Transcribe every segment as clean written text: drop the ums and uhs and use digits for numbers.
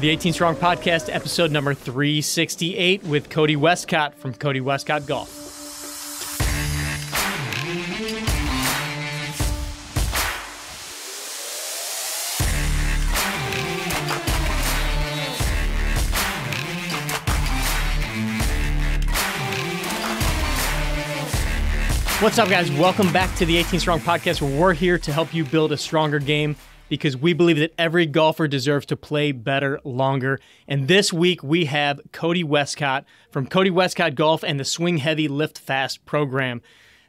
The 18 Strong Podcast, episode number 368 with Cody Wescott from Cody Wescott Golf. What's up, guys? Welcome back to the 18 Strong Podcast, where we're here to help you build a stronger game because we believe that every golfer deserves to play better, longer. And this week, we have Cody Wescott from Cody Wescott Golf and the Swing Heavy Lift Fast Program.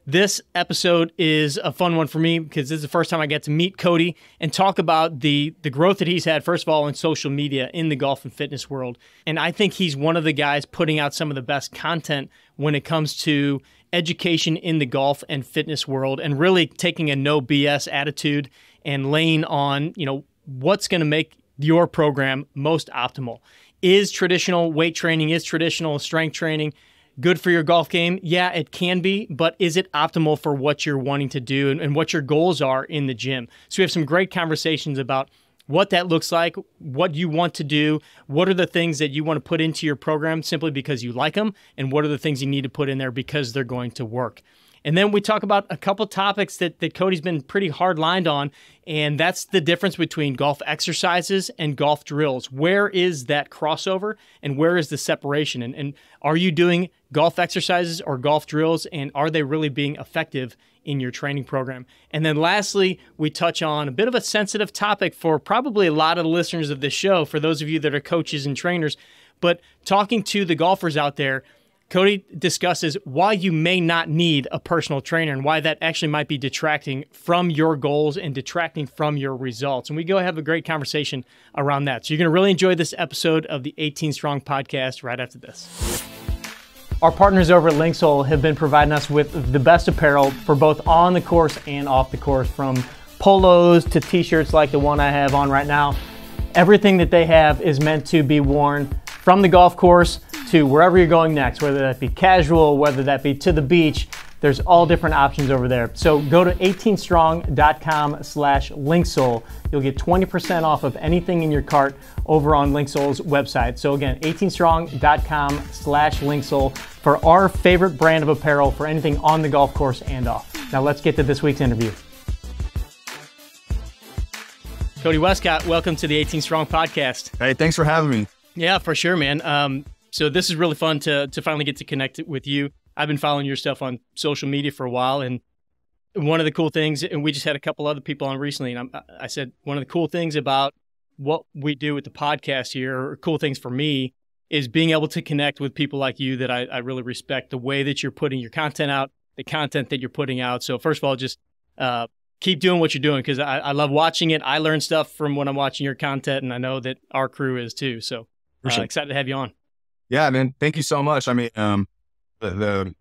This episode is a fun one for me because this is the first time I get to meet Cody and talk about the growth that he's had, first of all, in social media, in the golf and fitness world. And I think he's one of the guys putting out some of the best content when it comes to education in the golf and fitness world, and really taking a no BS attitude and laying on, you know, what's going to make your program most optimal. Is traditional weight training, is traditional strength training good for your golf game? Yeah, it can be, but is it optimal for what you're wanting to do and what your goals are in the gym? So we have some great conversations about what that looks like, what you want to do, what are the things that you want to put into your program simply because you like them, and what are the things you need to put in there because they're going to work. And then we talk about a couple topics that Cody's been pretty hard-lined on, and that's the difference between golf exercises and golf drills. Where is that crossover, and where is the separation? And are you doing golf exercises or golf drills, and are they really being effective in your training program? And then lastly, we touch on a bit of a sensitive topic for probably a lot of the listeners of this show, for those of you that are coaches and trainers, but talking to the golfers out there, Cody discusses why you may not need a personal trainer and why that actually might be detracting from your goals and detracting from your results. And we go have a great conversation around that. So you're going to really enjoy this episode of the 18 Strong Podcast right after this. Our partners over at Linksoul have been providing us with the best apparel for both on the course and off the course, from polos to t-shirts like the one I have on right now. Everything that they have is meant to be worn from the golf course to wherever you're going next, whether that be casual, whether that be to the beach. There's all different options over there. So go to 18strong.com/Linksoul. You'll get 20% off of anything in your cart over on Linksoul's website. So again, 18strong.com/Linksoul for our favorite brand of apparel for anything on the golf course and off. Now let's get to this week's interview. Cody Wescott, welcome to the 18 Strong Podcast. Hey, thanks for having me. Yeah, for sure, man. So this is really fun to finally get to connect with you. I've been following your stuff on social media for a while, and one of the cool things, and we just had a couple other people on recently, and I said one of the cool things about what we do with the podcast here, or cool things for me, is being able to connect with people like you that I really respect the way that you're putting your content out, the content that you're putting out. So first of all, just keep doing what you're doing, because I love watching it. I learn stuff from when I'm watching your content, and I know that our crew is too. So excited to have you on. Yeah, man. Thank you so much. I mean, the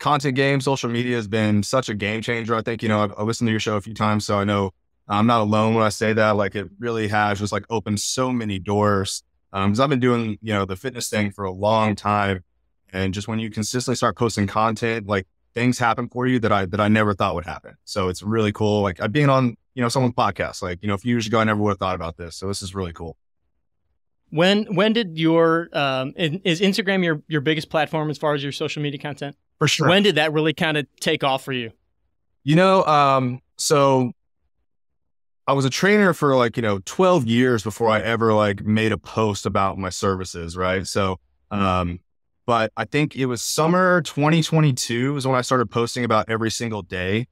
content game, social media has been such a game changer. I think, you know, I've listened to your show a few times, so I know I'm not alone when I say that. Like, it really has just like opened so many doors. Because I've been doing, you know, the fitness thing for a long time, and just when you consistently start posting content, like things happen for you that I never thought would happen. So it's really cool. Like, I've been on, you know, someone's podcast, like, you know, a few years ago, I never would have thought about this. So this is really cool. When did your, is Instagram your biggest platform as far as your social media content? For sure. When did that really kind of take off for you? You know, so I was a trainer for like, you know, 12 years before I ever like made a post about my services. Right. So, but I think it was summer 2022 is when I started posting about every single day.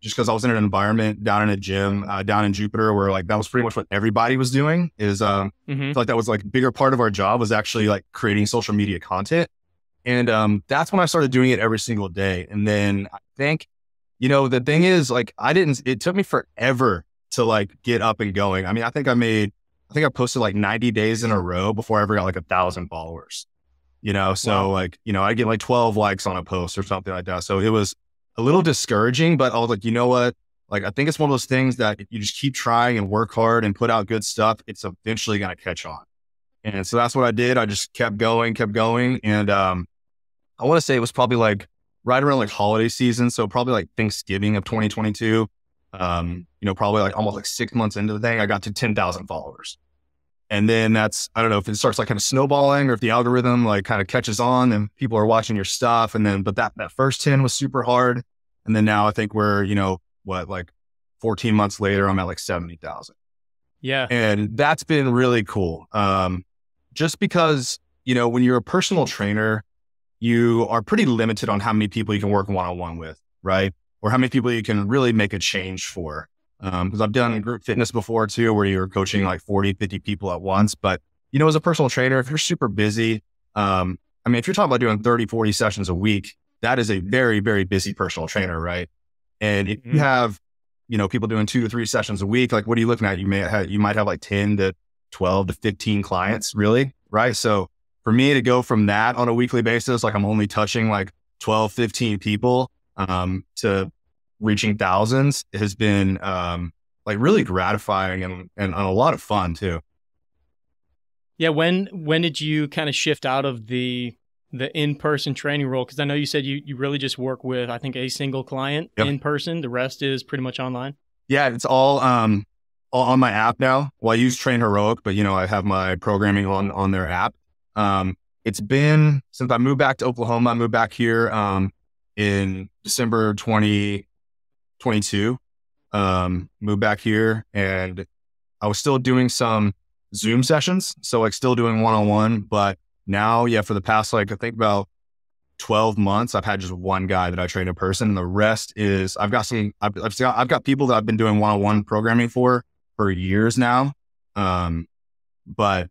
Just cause I was in an environment down in a gym, down in Jupiter, where like, that was pretty much what everybody was doing is, I feel like that was like a bigger part of our job was actually like creating social media content. And, that's when I started doing it every single day. And then I think, you know, the thing is like, it took me forever to like get up and going. I mean, I posted like 90 days in a row before I ever got like 1,000 followers, you know? So wow. Like, you know, I get like 12 likes on a post or something like that. So it was a little discouraging, but I was like, you know what? Like, I think it's one of those things that if you just keep trying and work hard and put out good stuff, it's eventually going to catch on. And so that's what I did. I just kept going. And, I want to say it was probably like right around like holiday season. So probably like Thanksgiving of 2022, you know, probably like almost like 6 months into the thing, I got to 10,000 followers. And then that's, I don't know if it starts like kind of snowballing or if the algorithm like kind of catches on and people are watching your stuff. And then, but that first 10 was super hard. And then now I think we're, you know, what, like 14 months later, I'm at like 70,000. Yeah. And that's been really cool. Just because, you know, when you're a personal trainer, you are pretty limited on how many people you can work one-on-one with, right? Or how many people you can really make a change for. Because I've done group fitness before too, where you're coaching like 40, 50 people at once. But, you know, as a personal trainer, if you're super busy, I mean, if you're talking about doing 30, 40 sessions a week, that is a very, very busy personal trainer, right? And if you have, you know, people doing 2 to 3 sessions a week, like what are you looking at? You might have like 10 to 12 to 15 clients really, right? So for me to go from that on a weekly basis, like I'm only touching like 12, 15 people, to reaching thousands has been, like really gratifying and a lot of fun too. Yeah. When did you kind of shift out of the in-person training role? Cause I know you said you really just work with, I think, a single client in person. The rest is pretty much online. Yeah. It's all on my app now. Well, I use Train Heroic, but you know, I have my programming on their app. It's been since I moved back to Oklahoma, I moved back here, in December, 2022, moved back here and I was still doing some Zoom sessions. So like still doing one-on-one, but now, yeah, for the past, like I think about 12 months, I've had just one guy that I train in person. And the rest is, I've got people that I've been doing one-on-one programming for years now. But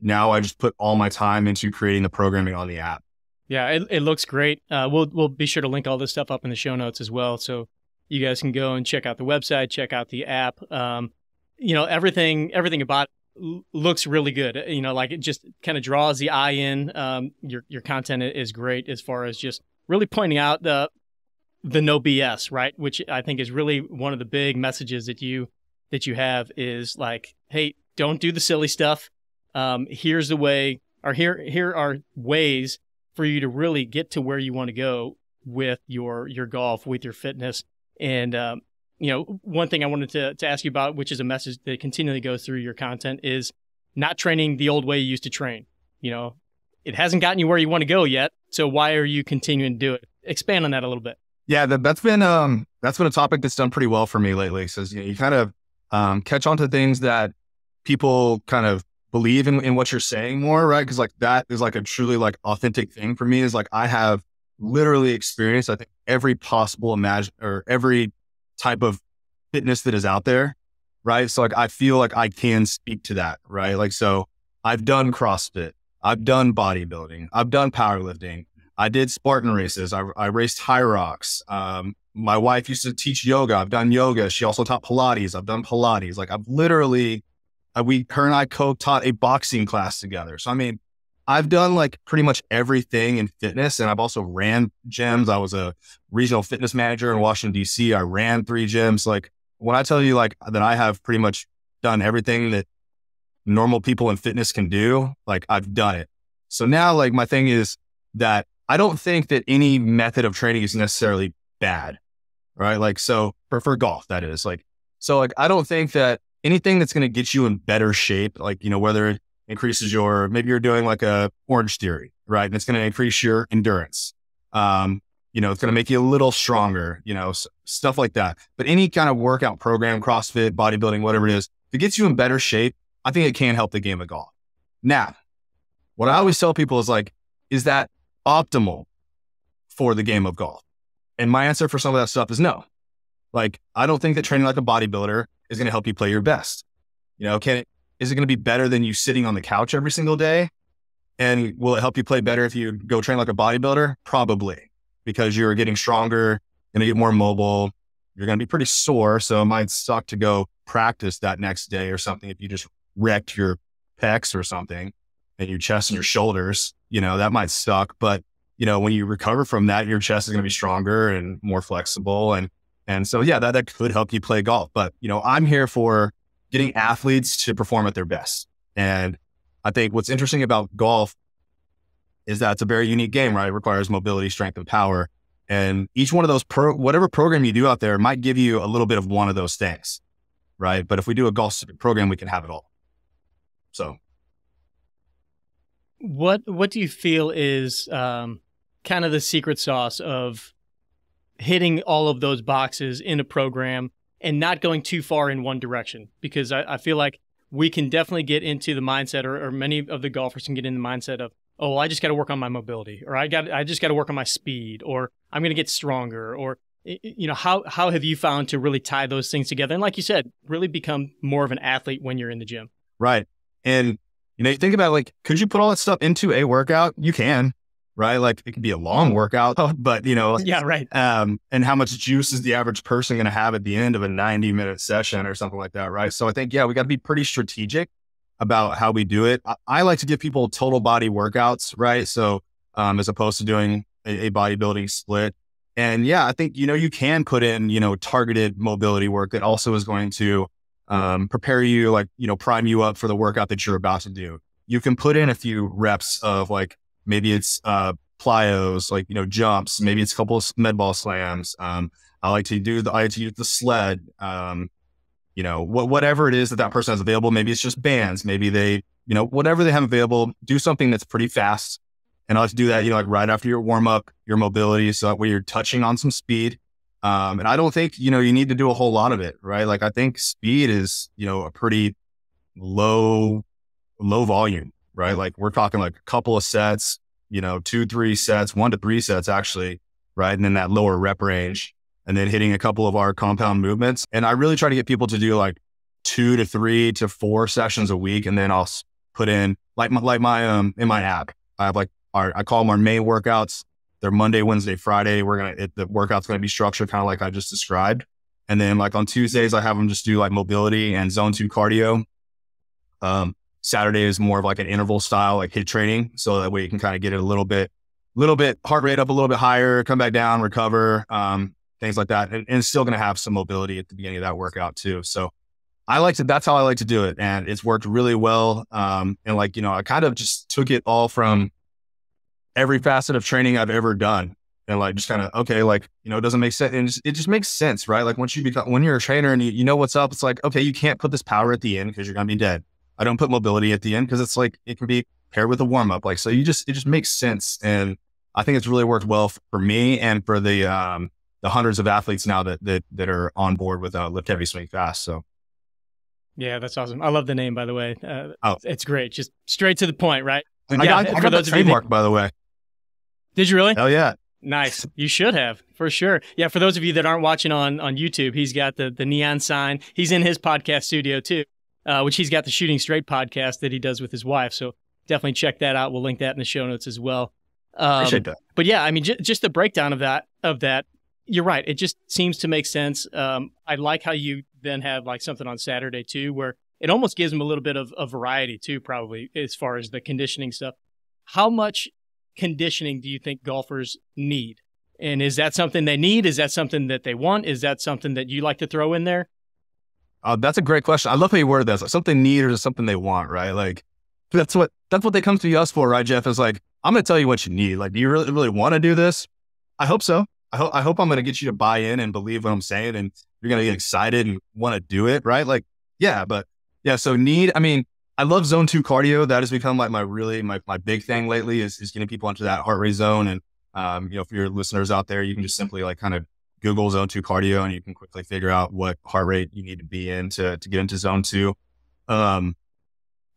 now I just put all my time into creating the programming on the app. Yeah, it looks great. We'll be sure to link all this stuff up in the show notes as well. So you guys can go and check out the website, check out the app. You know, everything about it looks really good. You know, like it just kind of draws the eye in. Your content is great as far as just really pointing out the no BS, right? Which I think is really one of the big messages that you have is like, hey, don't do the silly stuff. Here's the way, or here are ways for you to really get to where you want to go with your golf, with your fitness. And, you know, one thing I wanted to ask you about, which is a message that continually goes through your content, is not training the old way you used to train. You know, it hasn't gotten you where you want to go yet. So why are you continuing to do it? Expand on that a little bit. Yeah, that's been a topic that's done pretty well for me lately. So you know, you kind of catch on to things that people kind of believe in what you're saying more, right? Because like that is like a truly like authentic thing for me is like I have literally experienced, I think, every possible every type of fitness that is out there, right? So like I feel like I can speak to that, right? Like so I've done CrossFit, I've done bodybuilding, I've done powerlifting, I did Spartan races, I raced Hyrox. My wife used to teach yoga, I've done yoga. She also taught Pilates, I've done Pilates. Like I've literally her and I co-taught a boxing class together. So, I mean, I've done like pretty much everything in fitness, and I've also ran gyms. I was a regional fitness manager in Washington, DC. I ran 3 gyms. Like when I tell you like that I have pretty much done everything that normal people in fitness can do, like I've done it. So now like my thing is that I don't think that any method of training is necessarily bad, right? Like, so for golf, that is like, so like, I don't think that anything that's going to get you in better shape, like, you know, whether it increases maybe you're doing like a Orange Theory, right? And it's going to increase your endurance. You know, it's going to make you a little stronger, you know, stuff like that. But any kind of workout program, CrossFit, bodybuilding, whatever it is, if it gets you in better shape, I think it can help the game of golf. Now, what I always tell people is like, is that optimal for the game of golf? And my answer for some of that stuff is no. Like, I don't think that training like a bodybuilder is going to help you play your best. You know, is it going to be better than you sitting on the couch every single day? And will it help you play better if you go train like a bodybuilder? Probably, because you're getting stronger, going to get more mobile. You're going to be pretty sore. So it might suck to go practice that next day or something. If you just wrecked your pecs or something and your chest and your shoulders, you know, that might suck. But you know, when you recover from that, your chest is going to be stronger and more flexible. And so, yeah, that could help you play golf. But, you know, I'm here for getting athletes to perform at their best. And I think what's interesting about golf is that it's a very unique game, right? It requires mobility, strength, and power. And each one of those, whatever program you do out there might give you a little bit of one of those things, right? But if we do a golf program, we can have it all. So what do you feel is kind of the secret sauce of hitting all of those boxes in a program and not going too far in one direction? Because I feel like we can definitely get into the mindset, or many of the golfers can get in the mindset of, oh, well, I just got to work on my mobility, or I just got to work on my speed, or I'm going to get stronger, or, you know, how have you found to really tie those things together? And like you said, really become more of an athlete when you're in the gym. Right. And, you know, you think about, like, could you put all that stuff into a workout? You can, right? Like, it can be a long workout, but, you know, yeah, right. And how much juice is the average person going to have at the end of a 90-minute session or something like that, right? So I think, yeah, we got to be pretty strategic about how we do it. I like to give people total body workouts, right? So as opposed to doing a bodybuilding split. And yeah, I think, you know, you can put in, you know, targeted mobility work that also is going to prepare you, like, you know, prime you up for the workout that you're about to do. You can put in a few reps of, like, maybe it's plyos, like, you know, jumps, maybe it's a couple of med ball slams. I like to use the sled, you know, whatever it is that person has available. Maybe it's just bands, maybe they, you know, whatever they have available, do something that's pretty fast. And I like to do that, you know, like right after your warm up, your mobility, so that way you're touching on some speed. And I don't think, you know, you need to do a whole lot of it, right? Like, I think speed is, you know, a pretty low volume, right? Like, we're talking like a couple of sets, you know, 2-3 sets, 1-3 sets actually, right? And then that lower rep range, and then hitting a couple of our compound movements. And I really try to get people to do like 2 to 3 to 4 sessions a week. And then I'll put in in my app, I have like I call them our May workouts. They're Monday, Wednesday, Friday. The workout's going to be structured kind of like I just described. And then, like, on Tuesdays, I have them just do like mobility and zone 2 cardio. Saturday is more of like an interval style, like HIIT training. So that way you can kind of get it a little bit heart rate up a little bit higher, come back down, recover, things like that. And it's still going to have some mobility at the beginning of that workout too. So that's how I like to do it. And it's worked really well. And, like, you know, I kind of just took it all from every facet of training I've ever done. And, like, just kind of, okay, like, you know, it doesn't make sense. And it just makes sense, right? Like, when you're a trainer and you know what's up, it's like, okay, you can't put this power at the end because you're going to be dead. I don't put mobility at the end because it's like, it can be paired with a warm up. Like, so it just makes sense. And I think it's really worked well for me and for the hundreds of athletes now that are on board with Lift Heavy Swing Fast. So. Yeah, that's awesome. I love the name, by the way. It's great. Just straight to the point, right? I got the trademark, by the way. Did you really? Oh, yeah. Nice. You should have, for sure. Yeah, for those of you that aren't watching on YouTube, he's got the neon sign. He's in his podcast studio, too, which he's got the Shooting Straight podcast that he does with his wife. So definitely check that out. We'll link that in the show notes as well. Appreciate that. But yeah, I mean, just the breakdown of that. You're right. It just seems to make sense. I like how you then have like something on Saturday too, where it almost gives them a little bit of a variety too, probably, as far as the conditioning stuff. How much conditioning do you think golfers need? And is that something they need? Is that something that they want? Is that something that you like to throw in there? That's a great question. I love how you worded that. Like, something need or something they want, right? Like, that's what they come to us for, right, Jeff? Is like, I'm going to tell you what you need. Like, do you really want to do this? I hope so. I hope I'm going to get you to buy in and believe what I'm saying, and you're going to get excited and want to do it, right? Like, yeah, but yeah. So need, I mean, I love zone 2 cardio. That has become like my big thing lately is getting people into that heart rate zone. And, you know, for your listeners out there, you can just simply like kind of Google zone 2 cardio, and you can quickly figure out what heart rate you need to be in to get into zone 2. But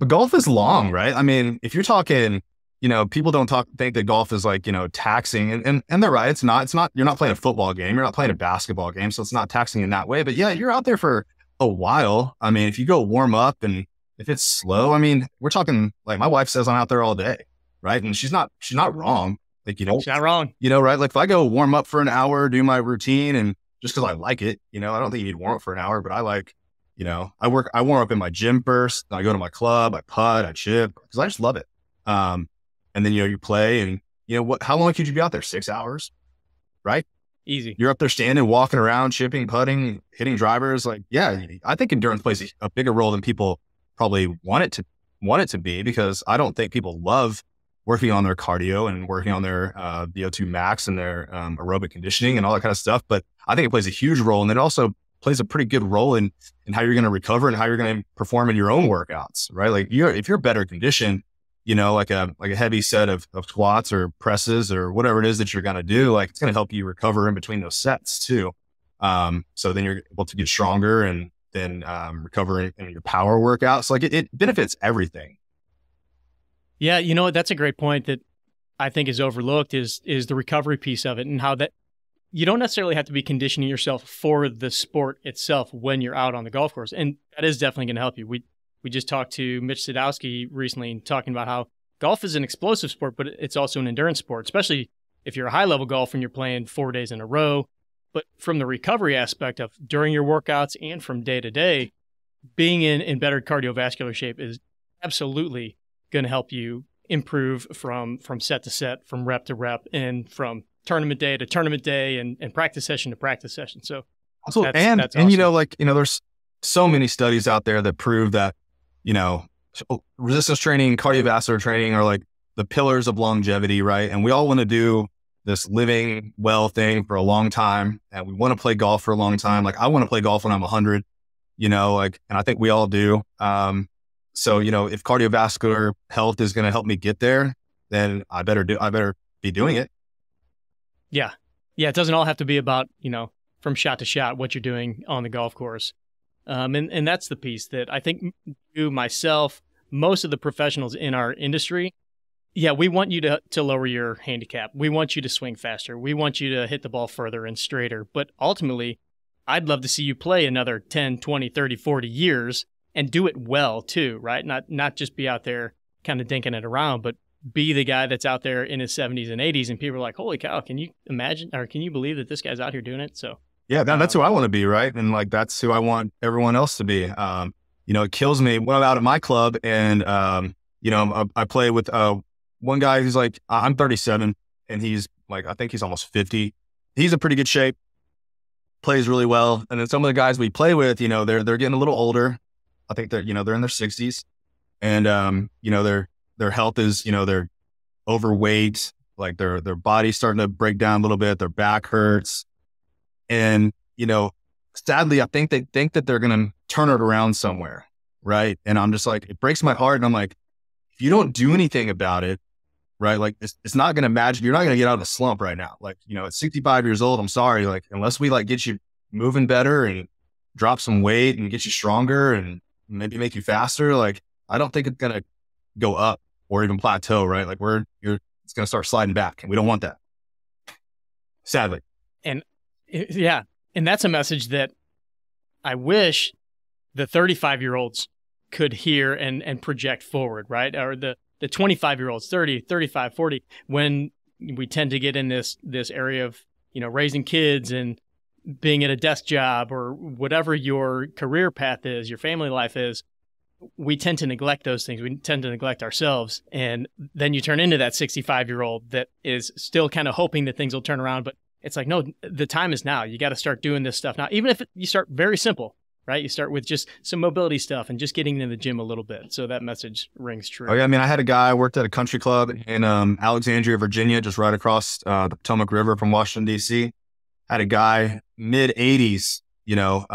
golf is long, right? I mean, if you're talking, you know, people think that golf is like, you know, taxing, and they're right. It's not, you're not playing a football game. You're not playing a basketball game. So it's not taxing in that way, but yeah, you're out there for a while. I mean, if you go warm up and if it's slow, I mean, we're talking, like, my wife says I'm out there all day. Right. And she's not wrong. Like, you know, she's not wrong, you know, right. Like, if I go warm up for an hour, do my routine, and just cause I like it, you know, I don't think you need warm up for an hour, but I like, you know, I warm up in my gym first. I go to my club, I putt, I chip, cause I just love it. And then, you know, you play, and, you know, how long could you be out there? 6 hours, right? Easy. You're up there standing, walking around, chipping, putting, hitting drivers. Like, yeah, I think endurance plays a bigger role than people probably want it to be, because I don't think people love working on their cardio and working on their VO2 max and their aerobic conditioning and all that kind of stuff. But I think it plays a huge role. And it also plays a pretty good role in how you're going to recover and how you're going to perform in your own workouts, right? Like if you're better conditioned, you know, like a heavy set of squats or presses or whatever it is that you're going to do, like it's going to help you recover in between those sets too. So then you're able to get stronger and then recover in your power workouts. Like it benefits everything. Yeah, you know, that's a great point that I think is overlooked is the recovery piece of it, and how that you don't necessarily have to be conditioning yourself for the sport itself when you're out on the golf course. And that is definitely going to help you. We just talked to Mitch Sadowski recently and talking about how golf is an explosive sport, but it's also an endurance sport, especially if you're a high level golf and you're playing 4 days in a row. But from the recovery aspect of during your workouts and from day to day, being in better cardiovascular shape is absolutely going to help you improve from set to set, from rep to rep, and from tournament day to tournament day, and practice session to practice session. So absolutely. That's awesome. And you know, like, you know, there's so many studies out there that prove that, you know, resistance training, cardiovascular training are like the pillars of longevity, right? And we all want to do this living well thing for a long time, and we want to play golf for a long time. Like I want to play golf when I'm 100, you know, like, and I think we all do. So, you know, if cardiovascular health is going to help me get there, then I better be doing it. Yeah. Yeah. It doesn't all have to be about, you know, from shot to shot, what you're doing on the golf course. And that's the piece that I think you, myself, most of the professionals in our industry. Yeah. We want you to lower your handicap. We want you to swing faster. We want you to hit the ball further and straighter. But ultimately, I'd love to see you play another 10, 20, 30, 40 years and do it well too, right? Not just be out there kind of dinking it around, but be the guy that's out there in his 70s and 80s, and people are like, holy cow, can you imagine, or can you believe that this guy's out here doing it? So yeah, that's who I want to be, right? And like, that's who I want everyone else to be. You know, it kills me when I'm out at my club and, you know, I play with one guy who's like, I'm 37 and he's like, I think he's almost 50. He's in pretty good shape, plays really well. And then some of the guys we play with, you know, they're getting a little older. I think they're, you know, they're in their 60s and, you know, their health is, you know, they're overweight, like their body's starting to break down a little bit, their back hurts. And, you know, sadly, I think they think that they're going to turn it around somewhere. Right. And I'm just like, it breaks my heart. And I'm like, if you don't do anything about it, right, like it's not going to magic. You're not going to get out of the slump right now. Like, you know, at 65 years old, I'm sorry. Like, unless we like get you moving better and drop some weight and get you stronger and maybe make you faster, like, I don't think it's going to go up or even plateau, right? Like it's going to start sliding back, and we don't want that, sadly. And yeah. And that's a message that I wish the 35-year-olds could hear and project forward, right? Or the 25-year-olds, 30, 35, 40, when we tend to get in this area of, you know, raising kids and being at a desk job or whatever your career path is, your family life is, we tend to neglect those things. We tend to neglect ourselves. And then you turn into that 65-year-old that is still kind of hoping that things will turn around. But it's like, no, the time is now. You got to start doing this stuff now. Even if you start very simple, right? You start with just some mobility stuff and just getting in the gym a little bit. So that message rings true. Oh yeah. I mean, I had a guy, I worked at a country club in Alexandria, Virginia, just right across the Potomac River from Washington, D.C. I had a guy mid-80s, you know,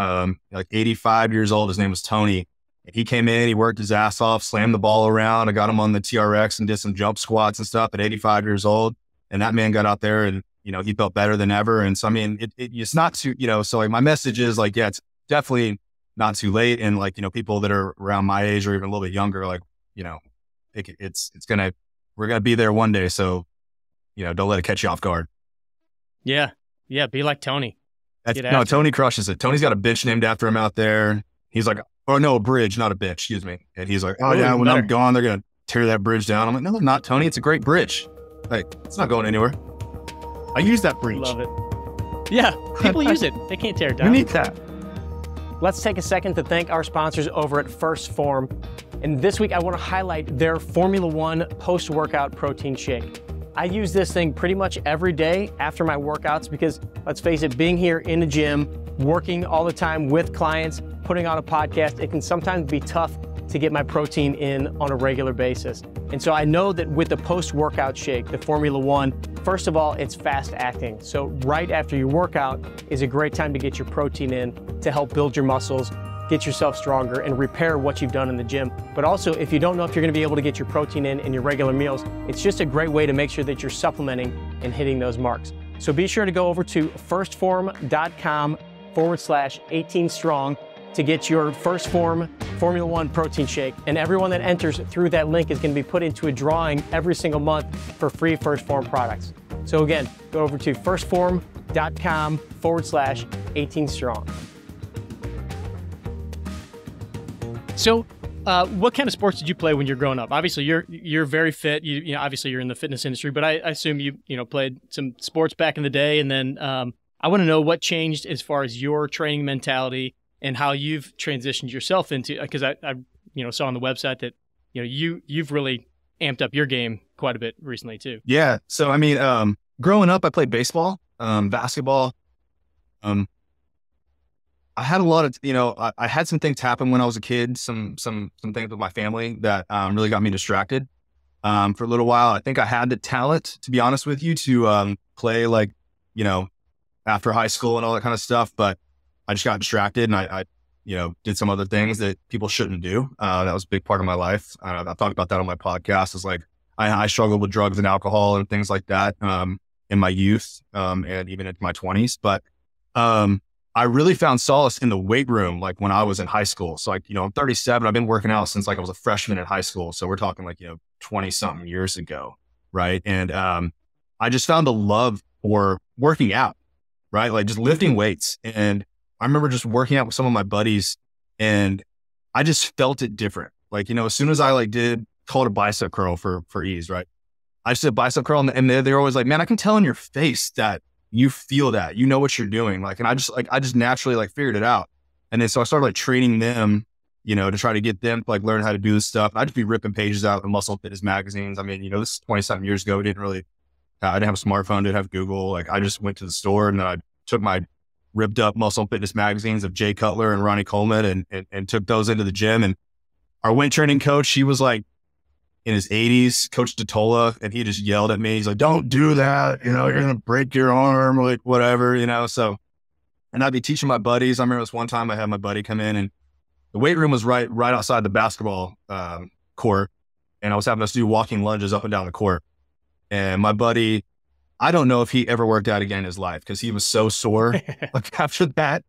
like 85 years old. His name was Tony. He came in, he worked his ass off, slammed the ball around. I got him on the TRX and did some jump squats and stuff at 85 years old. And that man got out there and, you know, he felt better than ever. And so, I mean, it's not too, you know, so like my message is like, yeah, it's definitely not too late. And like, you know, people that are around my age or even a little bit younger, like, you know, we're going to be there one day. So, you know, don't let it catch you off guard. Yeah. Yeah. Be like Tony. No, Tony crushes it. Tony's got a bitch named after him out there. He's like, oh no, a bridge, not a bitch, excuse me. And he's like, oh yeah, when I'm gone, they're going to tear that bridge down. I'm like, no, they're not, Tony. It's a great bridge. Like, it's not going anywhere. I use that bridge. Love it. Yeah, people use it. They can't tear it down. We need that. Let's take a second to thank our sponsors over at First Form. And this week, I want to highlight their Formula One post-workout protein shake. I use this thing pretty much every day after my workouts because, let's face it, being here in the gym, working all the time with clients, putting on a podcast, it can sometimes be tough to get my protein in on a regular basis. And so I know that with the post-workout shake, the Formula One, first of all, it's fast acting. So right after your workout is a great time to get your protein in to help build your muscles, get yourself stronger, and repair what you've done in the gym. But also, if you don't know if you're gonna be able to get your protein in your regular meals, it's just a great way to make sure that you're supplementing and hitting those marks. So be sure to go over to firstform.com/18strong to get your First Form Formula One protein shake. And everyone that enters through that link is gonna be put into a drawing every single month for free First Form products. So again, go over to firstform.com/18strong. So what kind of sports did you play when you're growing up? Obviously you're very fit, you know, obviously you're in the fitness industry, but I assume you played some sports back in the day. And then I wanna know what changed as far as your training mentality and how you've transitioned yourself into, because I saw on the website that, you've really amped up your game quite a bit recently too. Yeah. So, I mean, growing up, I played baseball, basketball. I had a lot of, I had some things happen when I was a kid, some things with my family that really got me distracted for a little while. I think I had the talent, to be honest with you, to play like, after high school and all that kind of stuff. But I just got distracted and I did some other things that people shouldn't do. That was a big part of my life. I've talked about that on my podcast. It's like, I struggled with drugs and alcohol and things like that in my youth and even in my 20s. But I really found solace in the weight room, like when I was in high school. So like, I'm 37, I've been working out since like I was a freshman in high school. So we're talking like, 20 something years ago. Right. And I just found the love for working out, right? Like just lifting weights. And I remember just working out with some of my buddies and I just felt it different. Like, as soon as I like did, call it a bicep curl for ease, right? I just did a bicep curl and they're always like, man, I can tell in your face that you feel that, what you're doing. Like, and I just naturally like figured it out. And then, so I started like training them, to try to get them to like learn how to do this stuff. And I'd just be ripping pages out of Muscle Fitness magazines. I mean, this is 27 years ago. We didn't really, I didn't have a smartphone, didn't have Google. Like I just went to the store and then I took my ripped up Muscle Fitness magazines of Jay Cutler and Ronnie Coleman and took those into the gym. And our weight training coach, she was like in his 80s, Coach Detola, and he just yelled at me. He's like, don't do that. You're going to break your arm or like whatever, so, and I'd be teaching my buddies. I remember this one time I had my buddy come in and the weight room was right outside the basketball court. And I was having us do walking lunges up and down the court. And my buddy, I don't know if he ever worked out again in his life because he was so sore like after that.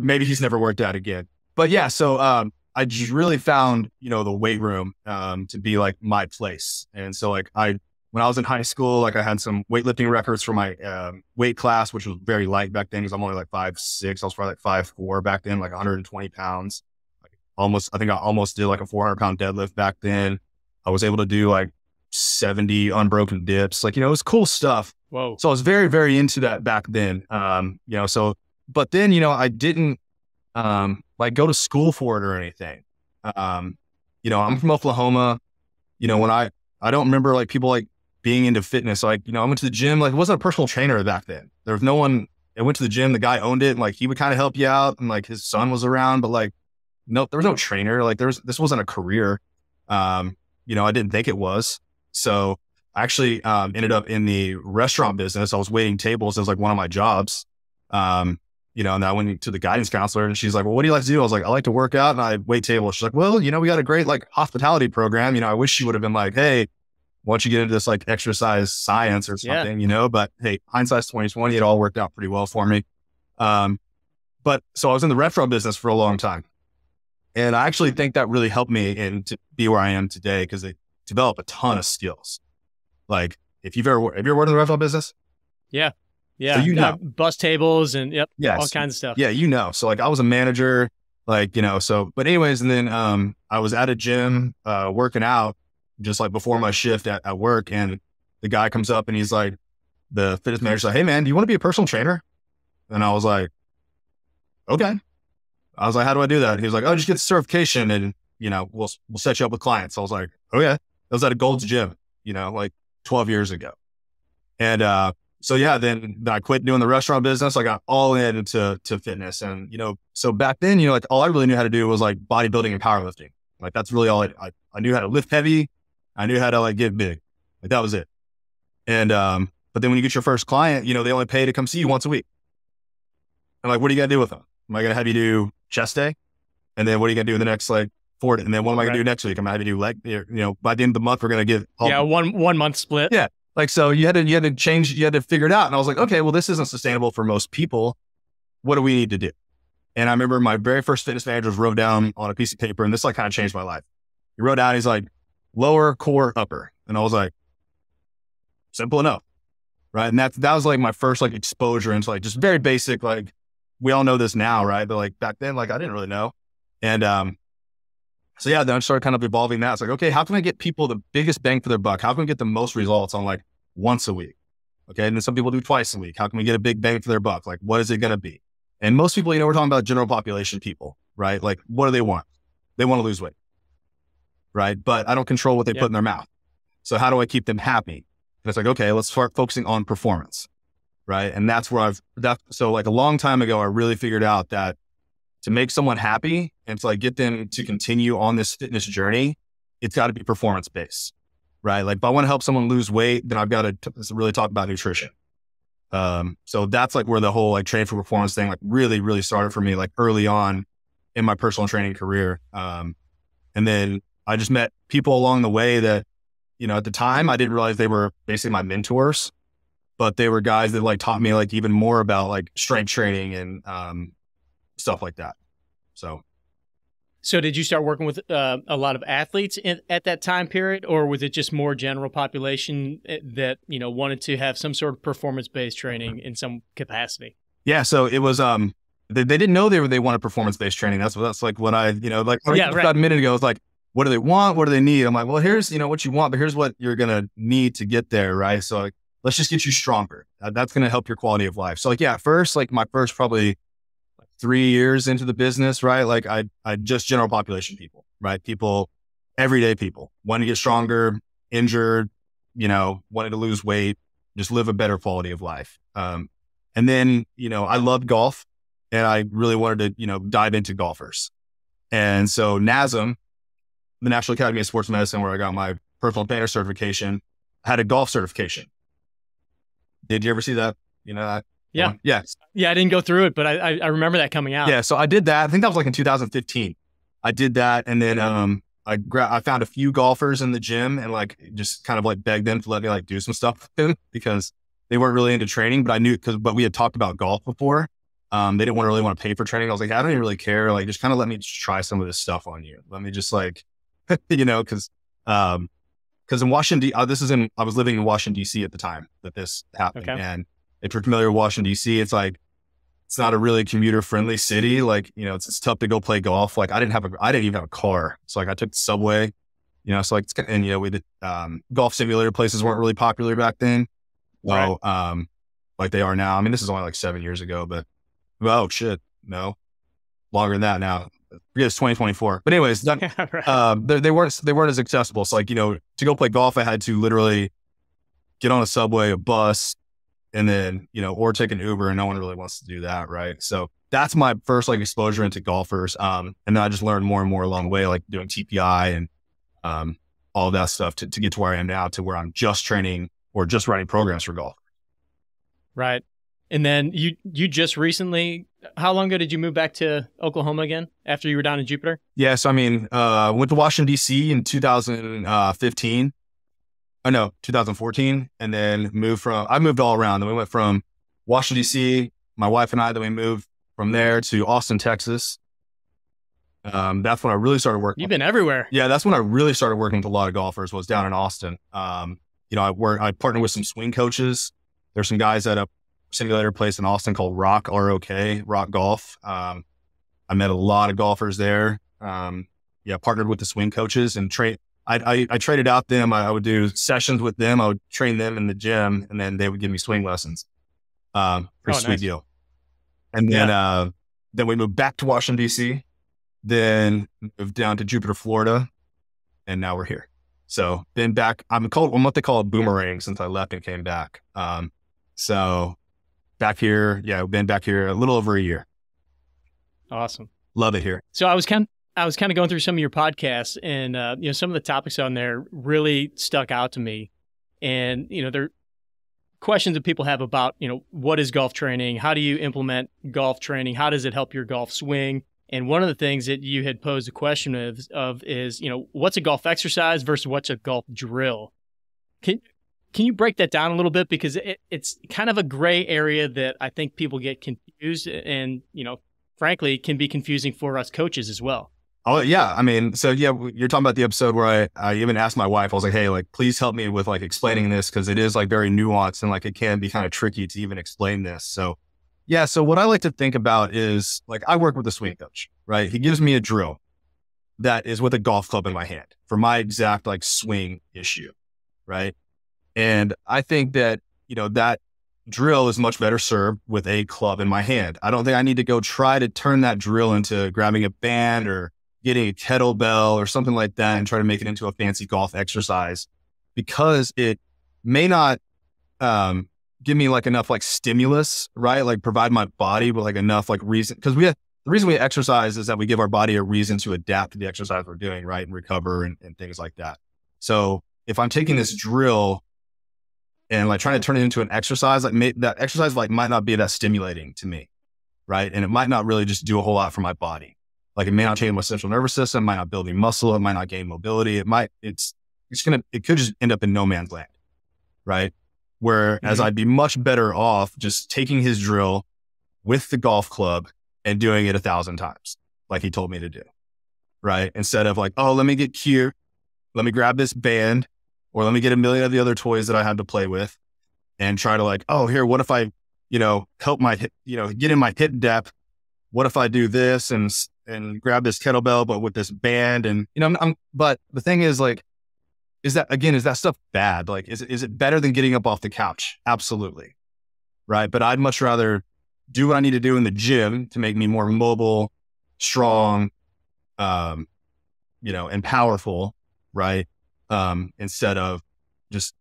Maybe he's never worked out again. But yeah, so I just really found, the weight room to be like my place. And so like when I was in high school, like I had some weightlifting records for my weight class, which was very light back then because I'm only like 5'6". I was probably like 5'4" back then, like 120 pounds. Like almost, I think I almost did like a 400-pound deadlift back then. I was able to do like 70 unbroken dips, like, it was cool stuff. Whoa. So I was very, very into that back then. So, but then, I didn't, like go to school for it or anything. I'm from Oklahoma, when I don't remember like people like being into fitness. Like, I went to the gym, like it wasn't a personal trainer back then. There was no one. I went to the gym, the guy owned it and like, he would kind of help you out. And like his son was around, but like, no, there was no trainer. Like this wasn't a career. I didn't think it was. So I actually ended up in the restaurant business. I was waiting tables. It was like one of my jobs, and I went to the guidance counselor and she's like, well, what do you like to do? I was like, I like to work out and I wait tables. She's like, well, we got a great like hospitality program. I wish she would have been like, hey, why don't you get into this like exercise science or something, but hey, hindsight's 20/20, it all worked out pretty well for me. But so I was in the restaurant business for a long time. And I actually think that really helped me and to be where I am today because they develop a ton of skills. Like if you've ever, worked in the restaurant business. Yeah. Yeah. So bus tables and all kinds of stuff. Yeah. So like I was a manager, like, but anyways, and then, I was at a gym, working out just like before my shift at work. And the guy comes up and he's like, the fitness manager's like, hey man, do you want to be a personal trainer? And I was like, okay. I was like, how do I do that? He was like, oh, just get the certification and, we'll set you up with clients. I was like, oh yeah. I was at a Gold's Gym, like 12 years ago. And, so yeah, then I quit doing the restaurant business. I got all into fitness and, so back then, like all I really knew how to do was like bodybuilding and powerlifting. Like, that's really all I knew how to lift heavy. I knew how to like give big. Like, that was it. And, but then when you get your first client, you know, they only pay to come see you once a week. And like, what are you going to do with them? Am I going to have you do chest day? And then what are you going to do in the next, like, 4 days? And then what am I going to do next week? I'm going to have you do leg, you know, by the end of the month, we're going to give. One month split. Yeah. Like, so you had to change, you had to figure it out. And I was like, okay, well, this isn't sustainable for most people. What do we need to do? And I remember my very first fitness manager wrote down on a piece of paper, and this like kind of changed my life. He wrote down, he's like, lower, core, upper. And I was like, simple enough. Right. And that was like my first like exposure into like just very basic, like we all know this now, right? But like back then, like I didn't really know. And so yeah, then I started kind of evolving that. It's like, okay, how can I get people the biggest bang for their buck? How can we get the most results on like once a week? Okay. And then some people do twice a week. How can we get a big bang for their buck? Like, what is it going to be? And most people, you know, we're talking about general population people, right? Like, what do they want? They want to lose weight, right? But I don't control what they put in their mouth. So how do I keep them happy? And it's like, okay, let's start focusing on performance, right? And that's where so like a long time ago, I really figured out that to make someone happy and to like get them to continue on this fitness journey, it's got to be performance based, right? Like if I want to help someone lose weight, then I've got to really talk about nutrition. So that's like where the whole like train for performance thing, like really, really started for me, like early on in my personal training career. And then I just met people along the way that, you know, at the time I didn't realize they were basically my mentors, but they were guys that like taught me like even more about like strength training and, stuff like that. So did you start working with a lot of athletes at that time period, or was it just more general population that, you know, wanted to have some sort of performance-based training in some capacity? Yeah. So it was, they didn't know they wanted performance-based training. That's like what I, you know, like about a minute ago, it's like, what do they want? What do they need? I'm like, well, here's, you know, what you want, but here's what you're going to need to get there. Right. So like, let's just get you stronger. That's going to help your quality of life. So like, yeah, first, like my first probably 3 years into the business, right? Like I just general population people, right? People, everyday people, wanting to get stronger, injured, you know, wanting to lose weight, just live a better quality of life. And then, you know, I loved golf and I really wanted to, you know, dive into golfers. And so NASM, the National Academy of Sports Medicine, where I got my personal trainer certification, had a golf certification. Did you ever see that? You know, that? Yeah. Yes. Yeah. I didn't go through it, but I remember that coming out. Yeah. So I did that. I think that was like in 2015. I did that. And then, I found a few golfers in the gym and like, just kind of like begged them to let me like do some stuff with them because they weren't really into training, but I knew but we had talked about golf before. They didn't really want to pay for training. I was like, I don't even really care. Like, just kind of let me just try some of this stuff on you. Let me just like, you know, cause in Washington, I was living in Washington, DC at the time that this happened. Okay. And if you're familiar with Washington, DC, it's like, it's not a really commuter friendly city. Like, you know, it's tough to go play golf. Like I didn't even have a car. So like I took the subway, you know, so like, and you know, we did, golf simulator places weren't really popular back then. Well, right. Like they are now. I mean, this is only like 7 years ago, but oh shit, no, longer than that now. It's 2024. But anyways, right. They weren't as accessible. So like, you know, to go play golf, I had to literally get on a subway, a bus, and then, you know, or take an Uber, and no one really wants to do that. Right. So that's my first like exposure into golfers. And then I just learned more and more along the way, like doing TPI and, all of that stuff to get to where I am now, to where I'm just training or just writing programs for golf. Right. And then you just recently, how long ago did you move back to Oklahoma again after you were down in Jupiter? Yeah. So, I mean, went to Washington DC in 2015. Oh no, 2014. And then I moved all around. Then we went from Washington, DC, my wife and I, then we moved from there to Austin, Texas. That's when I really started working. You've been everywhere. Yeah. That's when I really started working with a lot of golfers, was down in Austin. You know, I partnered with some swing coaches. There's some guys at a simulator place in Austin called Rock, R-O-K, Rock Golf. I met a lot of golfers there. Yeah. Partnered with the swing coaches and I traded out them. I would do sessions with them. I would train them in the gym, and then they would give me swing lessons. Pretty sweet deal. And then we moved back to Washington, D.C., then moved down to Jupiter, Florida, and now we're here. So been back. I'm what they call a boomerang since I left and came back. So back here, yeah, I've been back here a little over a year. Awesome. Love it here. So I was kind of I was kind of going through some of your podcasts, and you know, some of the topics on there really stuck out to me. And you know, there are questions that people have about, you know, what is golf training? How do you implement golf training? How does it help your golf swing? And one of the things that you had posed a question of is, you know, what's a golf exercise versus what's a golf drill? Can you break that down a little bit? Because it's kind of a gray area that I think people get confused, and, you know, frankly, can be confusing for us coaches as well. Oh, yeah. I mean, so yeah, you're talking about the episode where I even asked my wife, I was like, hey, like, please help me with like explaining this, because it is like very nuanced and like it can be kind of tricky to even explain this. So yeah. So what I like to think about is, like, I work with a swing coach, right? He gives me a drill that is with a golf club in my hand for my exact like swing issue, right? And I think that, you know, that drill is much better served with a club in my hand. I don't think I need to go try to turn that drill into grabbing a band or getting a kettlebell or something like that and try to make it into a fancy golf exercise, because it may not give me like enough like stimulus, right? Like provide my body with like enough like reason. Because we have, the reason we exercise is that we give our body a reason to adapt to the exercise we're doing, right? And recover and things like that. So if I'm taking this drill and like trying to turn it into an exercise, like that exercise like might not be that stimulating to me, right? And it might not really just do a whole lot for my body. Like it may not change my central nervous system, might not build any muscle, it might not gain mobility. It might, it could just end up in no man's land, right? Whereas I'd be much better off just taking his drill with the golf club and doing it 1,000 times, like he told me to do, right? Instead of like, oh, let me get cute, let me grab this band, or let me get a million of the other toys that I have to play with and try to like, oh, here, what if I, you know, help my hip, you know, get in my hip depth. What if I do this and grab this kettlebell, but with this band? And, you know, but the thing is like, is that, again, is that stuff bad? Like, is it better than getting up off the couch? Absolutely. Right. But I'd much rather do what I need to do in the gym to make me more mobile, strong, you know, and powerful. Right. Instead of just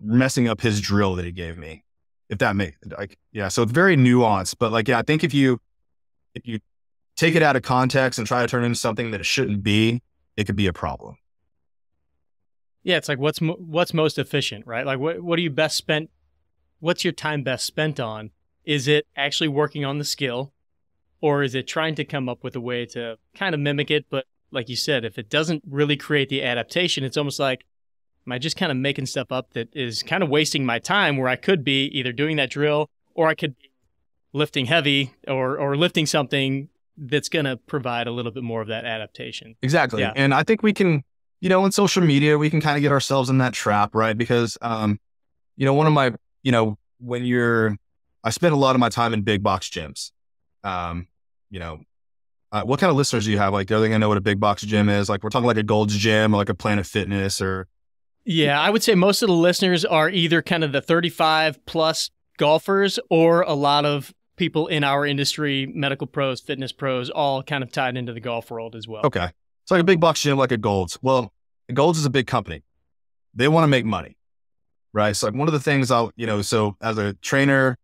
messing up his drill that he gave me, if that makes, like, yeah. So it's very nuanced, but like, yeah, I think if you take it out of context and try to turn it into something that it shouldn't be, it could be a problem. Yeah. It's like, what's most efficient, right? Like what are you best spent? What's your time best spent on? Is it actually working on the skill, or is it trying to come up with a way to kind of mimic it? But like you said, if it doesn't really create the adaptation, it's almost like, am I just kind of making stuff up that is kind of wasting my time, where I could be either doing that drill, or I could be lifting heavy or lifting something that's going to provide a little bit more of that adaptation. Exactly. Yeah. And I think we can, you know, on social media, we can kind of get ourselves in that trap, right? Because, you know, one of my, you know, I spend a lot of my time in big box gyms, you know. What kind of listeners do you have? Like, are they going to know what a big box gym is? Like, we're talking like a Gold's Gym or like a Planet Fitness or. Yeah, I would say most of the listeners are either kind of the 35 plus golfers, or a lot of people in our industry, medical pros, fitness pros, all kind of tied into the golf world as well. Okay. It's like a big box gym, like a Gold's. Well, Gold's is a big company. They want to make money, right? So like one of the things you know, so as a trainer,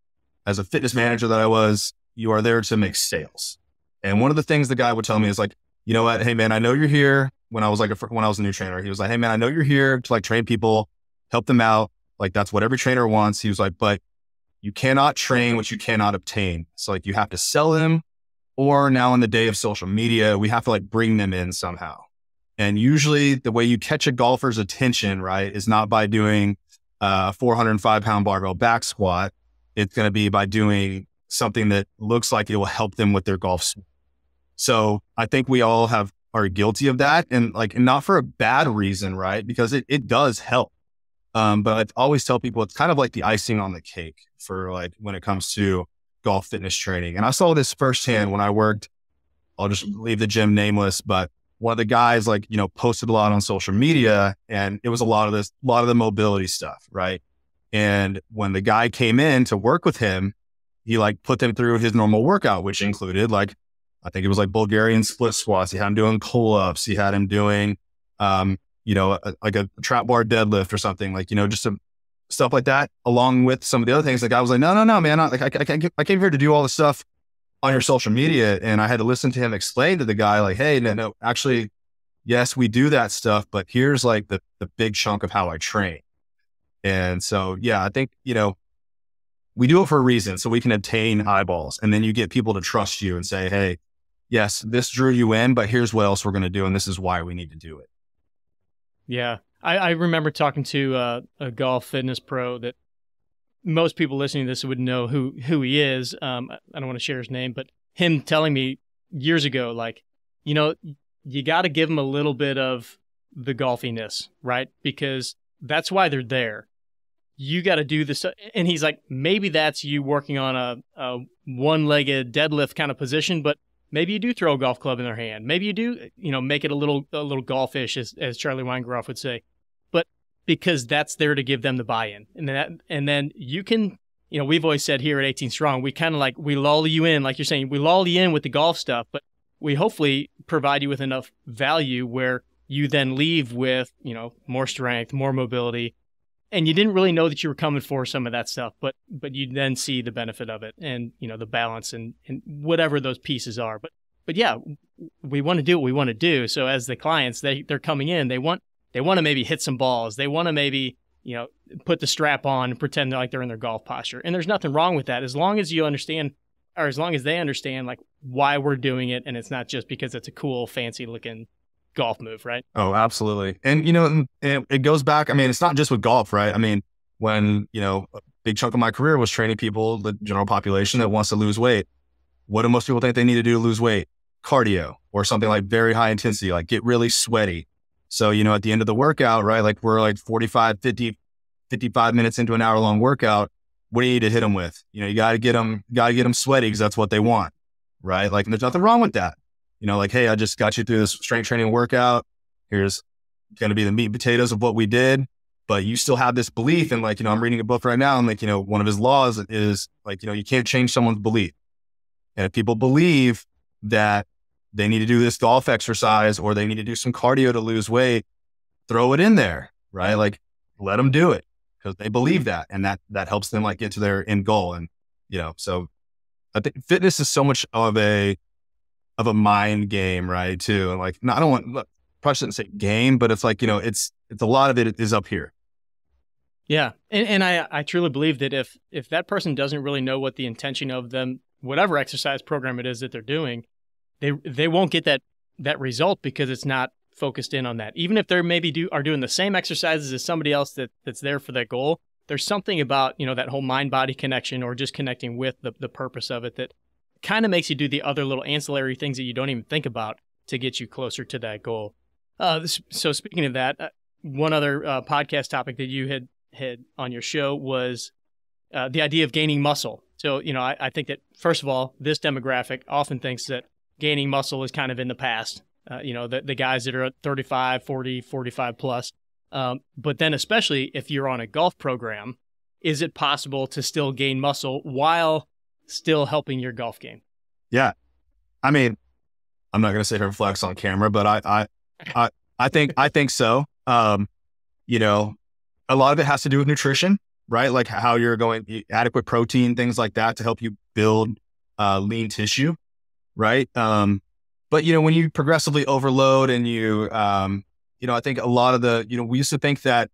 as a fitness manager that I was, you are there to make sales. And one of the things the guy would tell me is like, you know what? Hey man, I know you're here. When I was a new trainer, he was like, hey man, I know you're here to like train people, help them out. Like that's what every trainer wants. He was like, but you cannot train what you cannot obtain. So like you have to sell them, or now in the day of social media, we have to like bring them in somehow. And usually the way you catch a golfer's attention, right, is not by doing a 405-pound barbell back squat. It's going to be by doing something that looks like it will help them with their golf swing. So I think we all are guilty of that, and like, and not for a bad reason, right? Because it does help. But I always tell people, it's kind of like the icing on the cake for like, when it comes to golf fitness training. And I saw this firsthand when I worked, I'll just leave the gym nameless, but one of the guys, like, you know, posted a lot on social media, and it was a lot of the mobility stuff. Right. And when the guy came in to work with him, he like put them through his normal workout, which included like, I think it was like Bulgarian split squats. He had him doing pull-ups. He had him doing, you know, like a trap bar deadlift or something, like, you know, just some stuff like that, along with some of the other things. Like I was like, no, man, I came here to do all this stuff on your social media. And I had to listen to him explain to the guy, like, hey, no, actually, yes, we do that stuff, but here's like the big chunk of how I train. And so, yeah, I think, you know, we do it for a reason so we can obtain eyeballs, and then you get people to trust you and say, hey, yes, this drew you in, but here's what else we're going to do. And this is why we need to do it. Yeah. I remember talking to a golf fitness pro that most people listening to this would know who he is. I don't want to share his name, but him telling me years ago, like, you know, you got to give them a little bit of the golfiness, right? Because that's why they're there. You got to do this. And he's like, maybe that's you working on a one-legged deadlift kind of position, but maybe you do throw a golf club in their hand. Maybe you do, you know, make it a little golfish, as Charlie Weingroff would say, but because that's there to give them the buy-in. And then you can, you know, we've always said here at 18 Strong, we kind of like, we lull you in, like you're saying, we lull you in with the golf stuff, but we hopefully provide you with enough value where you then leave with, you know, more strength, more mobility. And you didn't really know that you were coming for some of that stuff, but you then see the benefit of it and, you know, the balance and whatever those pieces are. But yeah, we want to do what we want to do. So as the clients, they're coming in, they want to maybe hit some balls. They want to maybe, you know, put the strap on and pretend like they're in their golf posture. And there's nothing wrong with that. As long as you understand, or as long as they understand, like, why we're doing it. And it's not just because it's a cool, fancy looking golf move, right? Oh, absolutely. And, you know, it goes back. I mean, it's not just with golf, right? I mean, when, you know, a big chunk of my career was training people, the general population that wants to lose weight. What do most people think they need to do to lose weight? Cardio or something like very high intensity, like get really sweaty. So, you know, at the end of the workout, right? Like we're like 45, 50, 55 minutes into an hour long workout. What do you need to hit them with? You know, you got to get them sweaty because that's what they want, right? Like, and there's nothing wrong with that. You know, like, hey, I just got you through this strength training workout. Here's going to be the meat and potatoes of what we did, but you still have this belief. And like, you know, I'm reading a book right now, and like, you know, one of his laws is like, you know, you can't change someone's belief. And if people believe that they need to do this golf exercise or they need to do some cardio to lose weight, throw it in there, right? Like, let them do it because they believe that. And that helps them like get to their end goal. And, you know, so I think fitness is so much of a mind game, right? Too. And like, no, I don't want, look, probably shouldn't say game, but it's like, you know, it's a lot of it is up here. Yeah. And I truly believe that if that person doesn't really know what the intention of them, whatever exercise program it is that they're doing, they won't get that result because it's not focused in on that. Even if they're maybe are doing the same exercises as somebody else that's there for that goal, there's something about, you know, that whole mind body connection or just connecting with the purpose of it that kind of makes you do the other little ancillary things that you don't even think about to get you closer to that goal. So speaking of that, one other podcast topic that you had on your show was the idea of gaining muscle. So, you know, I think that, first of all, this demographic often thinks that gaining muscle is kind of in the past, you know, the guys that are at 35, 40, 45 plus. But then especially if you're on a golf program, is it possible to still gain muscle while still helping your golf game? Yeah. I mean, I'm not going to sit here and flex on camera, but I think so. You know, a lot of it has to do with nutrition, right? Like how you're going, adequate protein, things like that to help you build lean tissue. Right. But you know, when you progressively overload and you, you know, I think a lot of the, you know, we used to think that,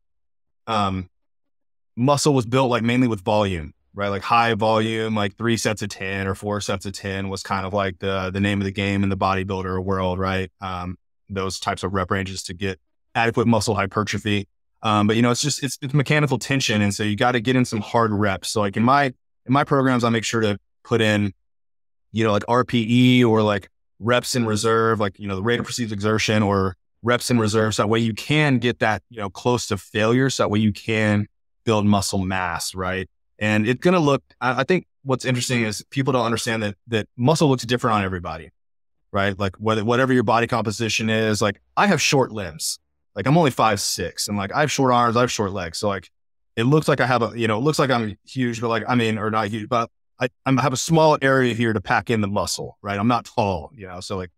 muscle was built like mainly with volume. Right? Like high volume, like 3 sets of 10 or 4 sets of 10 was kind of like the name of the game in the bodybuilder world, right? Those types of rep ranges to get adequate muscle hypertrophy. But you know, it's just, it's mechanical tension. And so you got to get in some hard reps. So like in my programs, I make sure to put in, you know, like RPE or like reps in reserve, like, you know, the rate of perceived exertion or reps in reserve. So that way you can get that, you know, close to failure. So that way you can build muscle mass, right? And it's going to look, I think what's interesting is people don't understand that muscle looks different on everybody, right? Like whatever your body composition is, like I have short limbs, like I'm only 5'6" and like I have short arms, I have short legs. So like, it looks like I have you know, it looks like I'm huge, but like, I mean, or not huge, but I have a small area here to pack in the muscle, right? I'm not tall, you know? So like,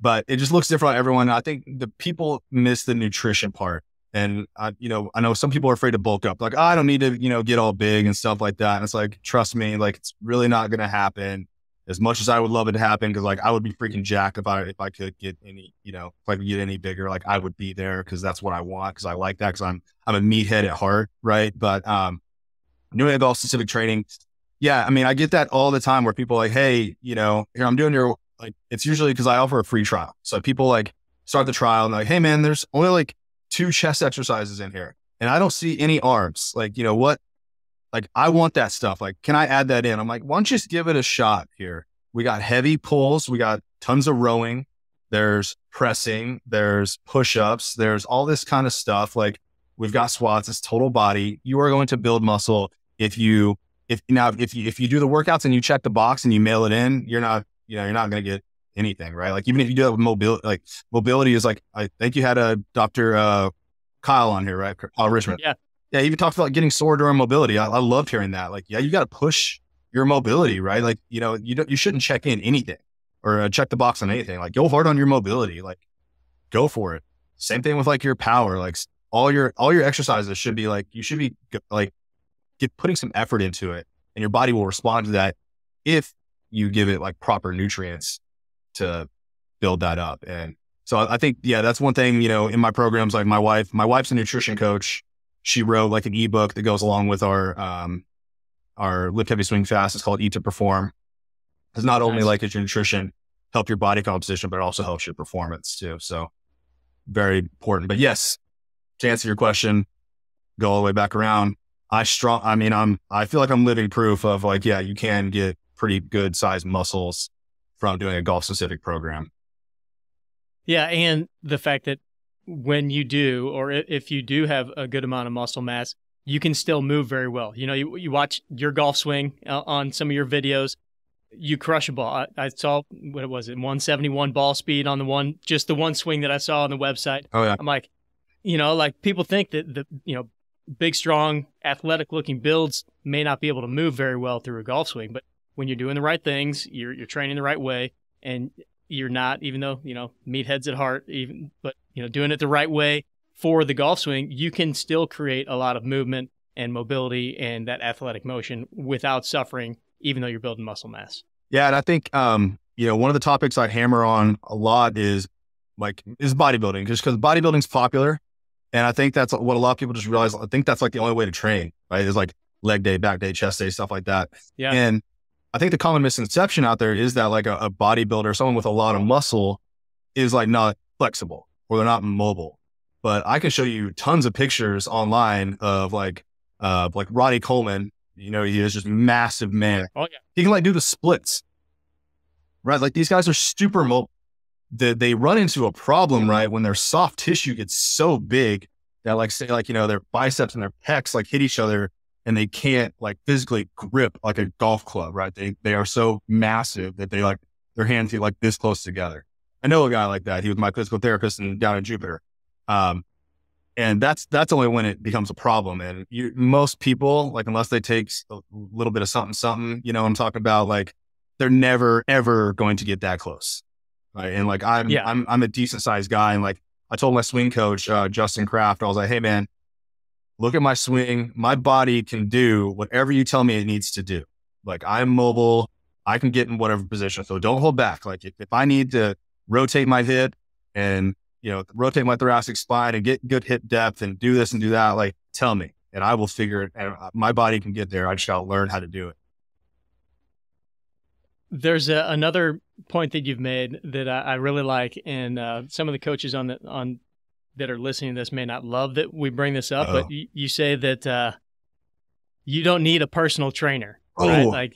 but it just looks different on everyone. I think the people miss the nutrition part. And you know, I know some people are afraid to bulk up. Like, oh, I don't need to, you know, get all big and stuff like that. And it's like, trust me, like, it's really not going to happen. as much as I would love it to happen, because like I would be freaking jacked if I could get any, you know, if I could get any bigger, like I would be there, because that's what I want, because I like that, because I'm a meathead at heart, right? But New England golf specific training, yeah, I mean, I get that all the time where people are like, hey, you know, here I'm doing your, like, it's usually because I offer a free trial, so people like start the trial and like, hey man, there's only like 2 chest exercises in here, and I don't see any arms, like, you know what? Like, I want that stuff. Like, can I add that in? I'm like, why don't you just give it a shot here? We got heavy pulls. We got tons of rowing. There's pressing. There's push-ups. There's all this kind of stuff. Like, we've got squats. It's total body. You are going to build muscle. If you do the workouts and you check the box and you mail it in, you're not going to get anything, right? Like, even if you do that with mobility, like mobility is like, I think you had a Dr. Kyle on here, right? Kyle Richmond. Yeah. Yeah, even talked about getting sore during mobility. I loved hearing that. Like, yeah, you got to push your mobility, right? Like, you know, you shouldn't check in anything or check the box on anything. Like, go hard on your mobility. Like, go for it. Same thing with like your power. Like, all your exercises should be like, you should be like putting some effort into it, and your body will respond to that if you give it like proper nutrients to build that up. And so I think, yeah, that's one thing, you know, in my programs, like my wife's a nutrition coach. She wrote like an ebook that goes along with our Lift Heavy Swing Fast. It's called Eat to Perform. It's not only like it's your nutrition, help your body composition, but it also helps your performance too. So very important. But yes, to answer your question, go all the way back around. I feel like I'm living proof of like, yeah, you can get pretty good sized muscles from doing a golf specific program. Yeah. And the fact that when you do, or if you do have a good amount of muscle mass, you can still move very well. You know, you watch your golf swing on some of your videos, you crush a ball. I saw, what was it, 171 ball speed on the one swing that I saw on the website. Oh yeah. I'm like, you know, like people think that the, you know, big, strong, athletic looking builds may not be able to move very well through a golf swing, but when you're doing the right things, you're training the right way, and you're not, even though, you know, meatheads at heart, even, but, you know, doing it the right way for the golf swing, you can still create a lot of movement and mobility and that athletic motion without suffering, even though you're building muscle mass. Yeah. And I think, you know, one of the topics I hammer on a lot is bodybuilding, just because bodybuilding's popular. And I think that's what a lot of people just realize. I think that's like the only way to train, right? It's like leg day, back day, chest day, stuff like that. Yeah. And I think the common misconception out there is that like a bodybuilder, someone with a lot of muscle, is like not flexible or they're not mobile. But I can show you tons of pictures online of like Roddy Coleman, you know, he is just massive man. Oh yeah. He can like do the splits, right? Like, these guys are super mobile. They run into a problem, right, when their soft tissue gets so big that, like, say, like, you know, their biceps and their pecs like hit each other, and they can't like physically grip like a golf club, right? They are so massive that they like, their hands get like this close together. I know a guy like that. He was my physical therapist down in Jupiter. And that's only when it becomes a problem. And most people, like, unless they take a little bit of something, you know what I'm talking about? Like, they're never, ever going to get that close. Right. And like, I'm a decent sized guy. And like, I told my swing coach, Justin Kraft, I was like, hey man, look at my swing. My body can do whatever you tell me it needs to do. Like, I'm mobile. I can get in whatever position. So don't hold back. Like, if I need to rotate my hip and, you know, rotate my thoracic spine and get good hip depth and do this and do that, like, tell me and I will figure it. And my body can get there. I just got to learn how to do it. There's another point that you've made that I really like. And some of the coaches that are listening to this may not love that we bring this up, but you say that you don't need a personal trainer, right? Like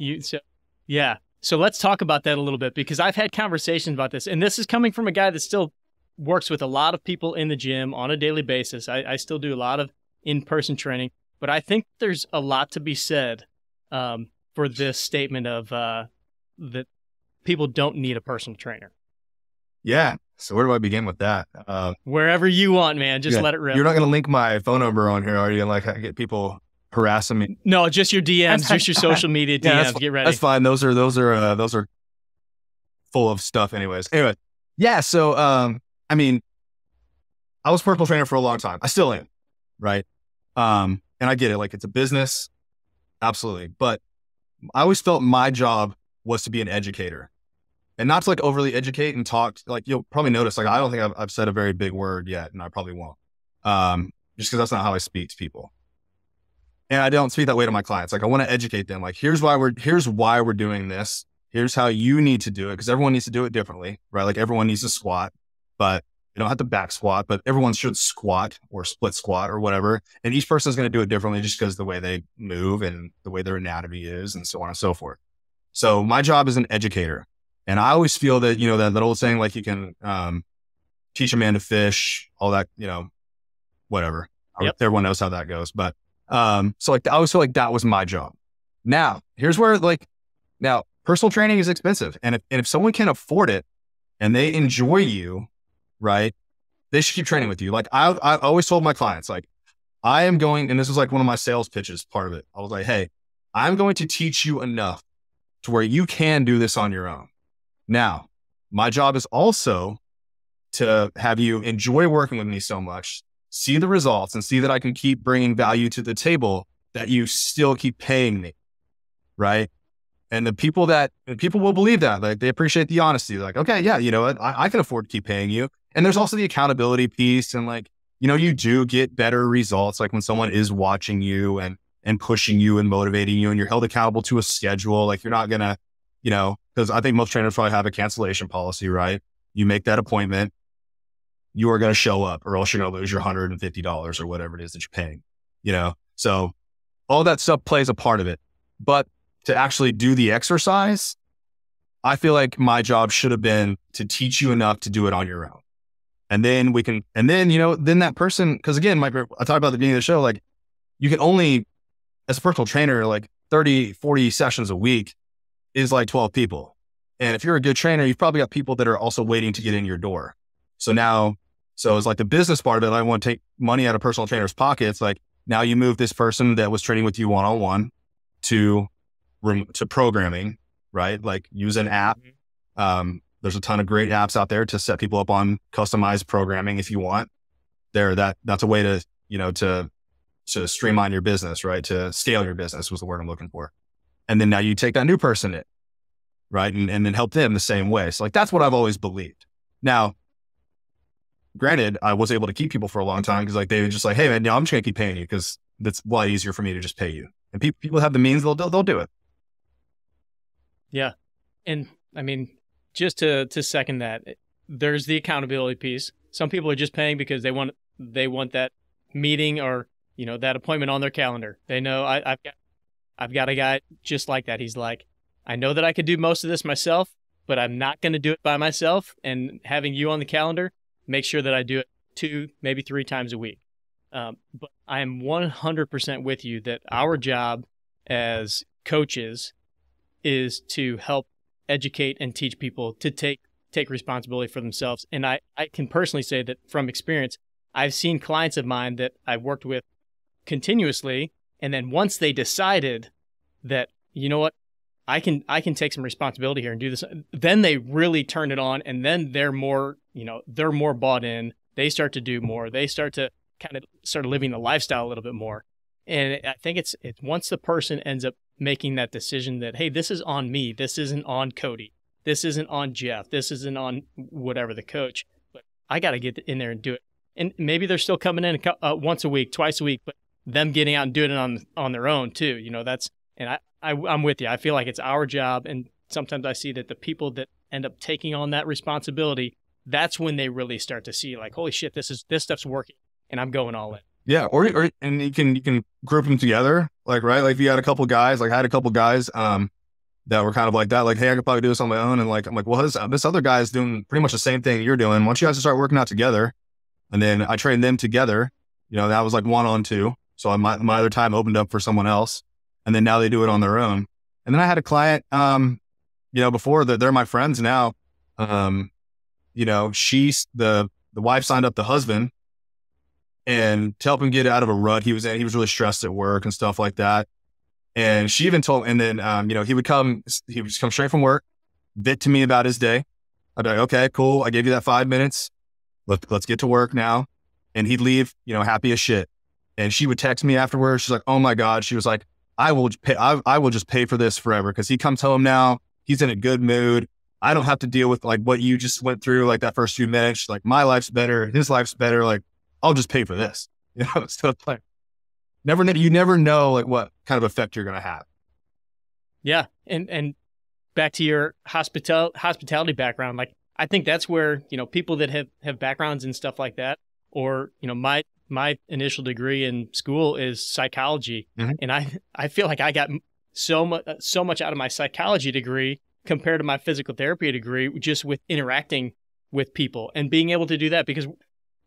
yeah. So let's talk about that a little bit, because I've had conversations about this, and this is coming from a guy that still works with a lot of people in the gym on a daily basis. I still do a lot of in-person training, but I think there's a lot to be said for this statement of that people don't need a personal trainer. Yeah. So where do I begin with that? Wherever you want, man. Just let it rip. You're not going to link my phone number on here, are you? Like, I get people harassing me. No, just your DMs, just your social media DMs. Yeah, get ready. That's fine. Those are full of stuff anyways. Anyway. Yeah. So, I mean, I was a personal trainer for a long time. I still am. Right. And I get it. Like, it's a business. Absolutely. But I always felt my job was to be an educator, and not to like overly educate and talk. Like you'll probably notice, like I don't think I've said a very big word yet, and I probably won't, just because that's not how I speak to people. And I don't speak that way to my clients. Like I want to educate them. Like here's why we're doing this. Here's how you need to do it, because everyone needs to do it differently, right? Like everyone needs to squat, but you don't have to back squat, but everyone should squat or split squat or whatever. And each person is going to do it differently just because of the way they move and the way their anatomy is and so on and so forth. So my job is an educator. And I always feel that, you know, that old saying, like you can teach a man to fish, all that, you know, whatever. Yep. Everyone knows how that goes. But so like I always feel like that was my job. Now, here's where like now personal training is expensive. And if someone can afford it and they enjoy you, right, they should keep training with you. Like I've always told my clients, like I am going, and this was like one of my sales pitches, part of it. I was like, hey, I'm going to teach you enough to where you can do this on your own. Now, my job is also to have you enjoy working with me so much, see the results and see that I can keep bringing value to the table that you still keep paying me, right? And the people will believe that, like they appreciate the honesty. They're like, okay, yeah, you know what? I can afford to keep paying you. And there's also the accountability piece. And like, you know, you do get better results. Like when someone is watching you and pushing you and motivating you and you're held accountable to a schedule, like you're not going to, you know, because I think most trainers probably have a cancellation policy, right? You make that appointment, you are going to show up or else you're going to lose your $150 or whatever it is that you're paying, you know? So all that stuff plays a part of it, but to actually do the exercise, I feel like my job should have been to teach you enough to do it on your own. And then we can, and then, you know, then that person, because again, Mike, I talked about at the beginning of the show, like you can only, as a personal trainer, like 30, 40 sessions a week is like 12 people. And if you're a good trainer, you've probably got people that are also waiting to get in your door. So now, so it's like the business part of it. I want to take money out of personal trainers' pockets. Like now you move this person that was training with you one-on-one to programming, right? Like use an app. There's a ton of great apps out there to set people up on customized programming. If you want there, that's a way to, you know, to streamline your business, right? To scale your business was the word I'm looking for. And then now you take that new person in, right? And then help them the same way. So like, that's what I've always believed. Now, granted, I was able to keep people for a long time because like, they were just like, hey man, no, I'm just gonna keep paying you because that's a lot easier for me to just pay you. And people have the means, they'll do it. Yeah. And I mean, just to second that, there's the accountability piece. Some people are just paying because they want that meeting or, you know, that appointment on their calendar. They know I've got a guy just like that. He's like, I know that I could do most of this myself, but I'm not going to do it by myself. And having you on the calendar, make sure that I do it 2, maybe 3 times a week. But I am 100% with you that our job as coaches is to help educate and teach people to take responsibility for themselves. And I can personally say that from experience, I've seen clients of mine that I worked with continuously. And then once they decided that, you know what, I can take some responsibility here and do this, then they really turn it on. And then they're more, you know, they're more bought in. They start to do more. They start to kind of start living the lifestyle a little bit more. And I think it's once the person ends up making that decision that, hey, this is on me. This isn't on Cody. This isn't on Jeff. This isn't on whatever the coach, but I got to get in there and do it. And maybe they're still coming in once a week, twice a week, but them getting out and doing it on their own too. You know, that's, and I'm with you. I feel like it's our job. And sometimes I see that the people that end up taking on that responsibility, that's when they really start to see like, holy shit, this stuff's working and I'm going all in. Yeah. Or, and you can group them together. Like, right. Like if you had a couple guys, like I had a couple guys, that were kind of like that, like, hey, I could probably do this on my own. And like, I'm like, well, this other guy is doing pretty much the same thing you're doing. Why don't you guys start working out together? And then I trained them together. You know, that was like 1-on-2. So my other time opened up for someone else. And then now they do it on their own. And then I had a client, you know, before that, they're my friends now. You know, the wife signed up the husband and to help him get out of a rut he was in. He was really stressed at work and stuff like that. And she even told, and then, you know, he would come straight from work, bit to me about his day. I'd be like, okay, cool. I gave you that 5 minutes. Let's get to work now. And he'd leave, you know, happy as shit. And she would text me afterwards. She's like, oh my God. She was like, I will just pay for this forever. Cause he comes home now he's in a good mood. I don't have to deal with like what you just went through, like that first few minutes, like my life's better, his life's better. Like I'll just pay for this, you know, stuff like you never know like what kind of effect you're going to have. Yeah. And back to your hospitality background. Like I think that's where, you know, people that have backgrounds and stuff like that, or, you know, my initial degree in school is psychology. Mm-hmm. And I feel like I got so much out of my psychology degree compared to my physical therapy degree, just with interacting with people and being able to do that, because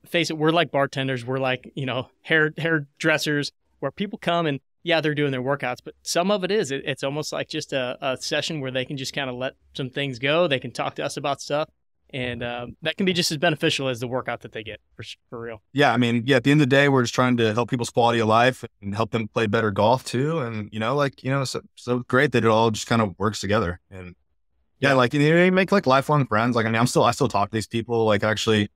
face it, we're like bartenders, we're like, you know, hair dressers, where people come and yeah, they're doing their workouts, but some of it is, it's almost like just a session where they can just kind of let some things go. They can talk to us about stuff. And that can be just as beneficial as the workout that they get, for real. Yeah, I mean, yeah, at the end of the day, we're just trying to help people's quality of life and help them play better golf too. And, you know, like, you know, so great that it all just kind of works together. And yeah, like, you know, you make like lifelong friends. Like, I mean, I still talk to these people. Like, actually,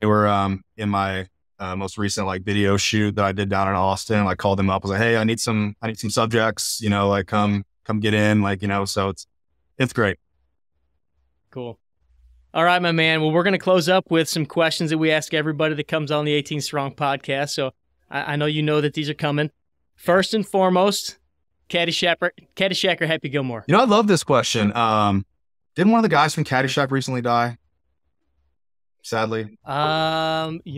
they were in my most recent like video shoot that I did down in Austin. Like, called them up. I was like, hey, I need some subjects, you know, like come get in, like, you know, so it's great. Cool. All right, my man. Well, we're going to close up with some questions that we ask everybody that comes on the 18 Strong podcast. So I know you know that these are coming. First and foremost, Caddyshack or Happy Gilmore? You know, I love this question. Didn't one of the guys from Caddyshack recently die? Sadly. You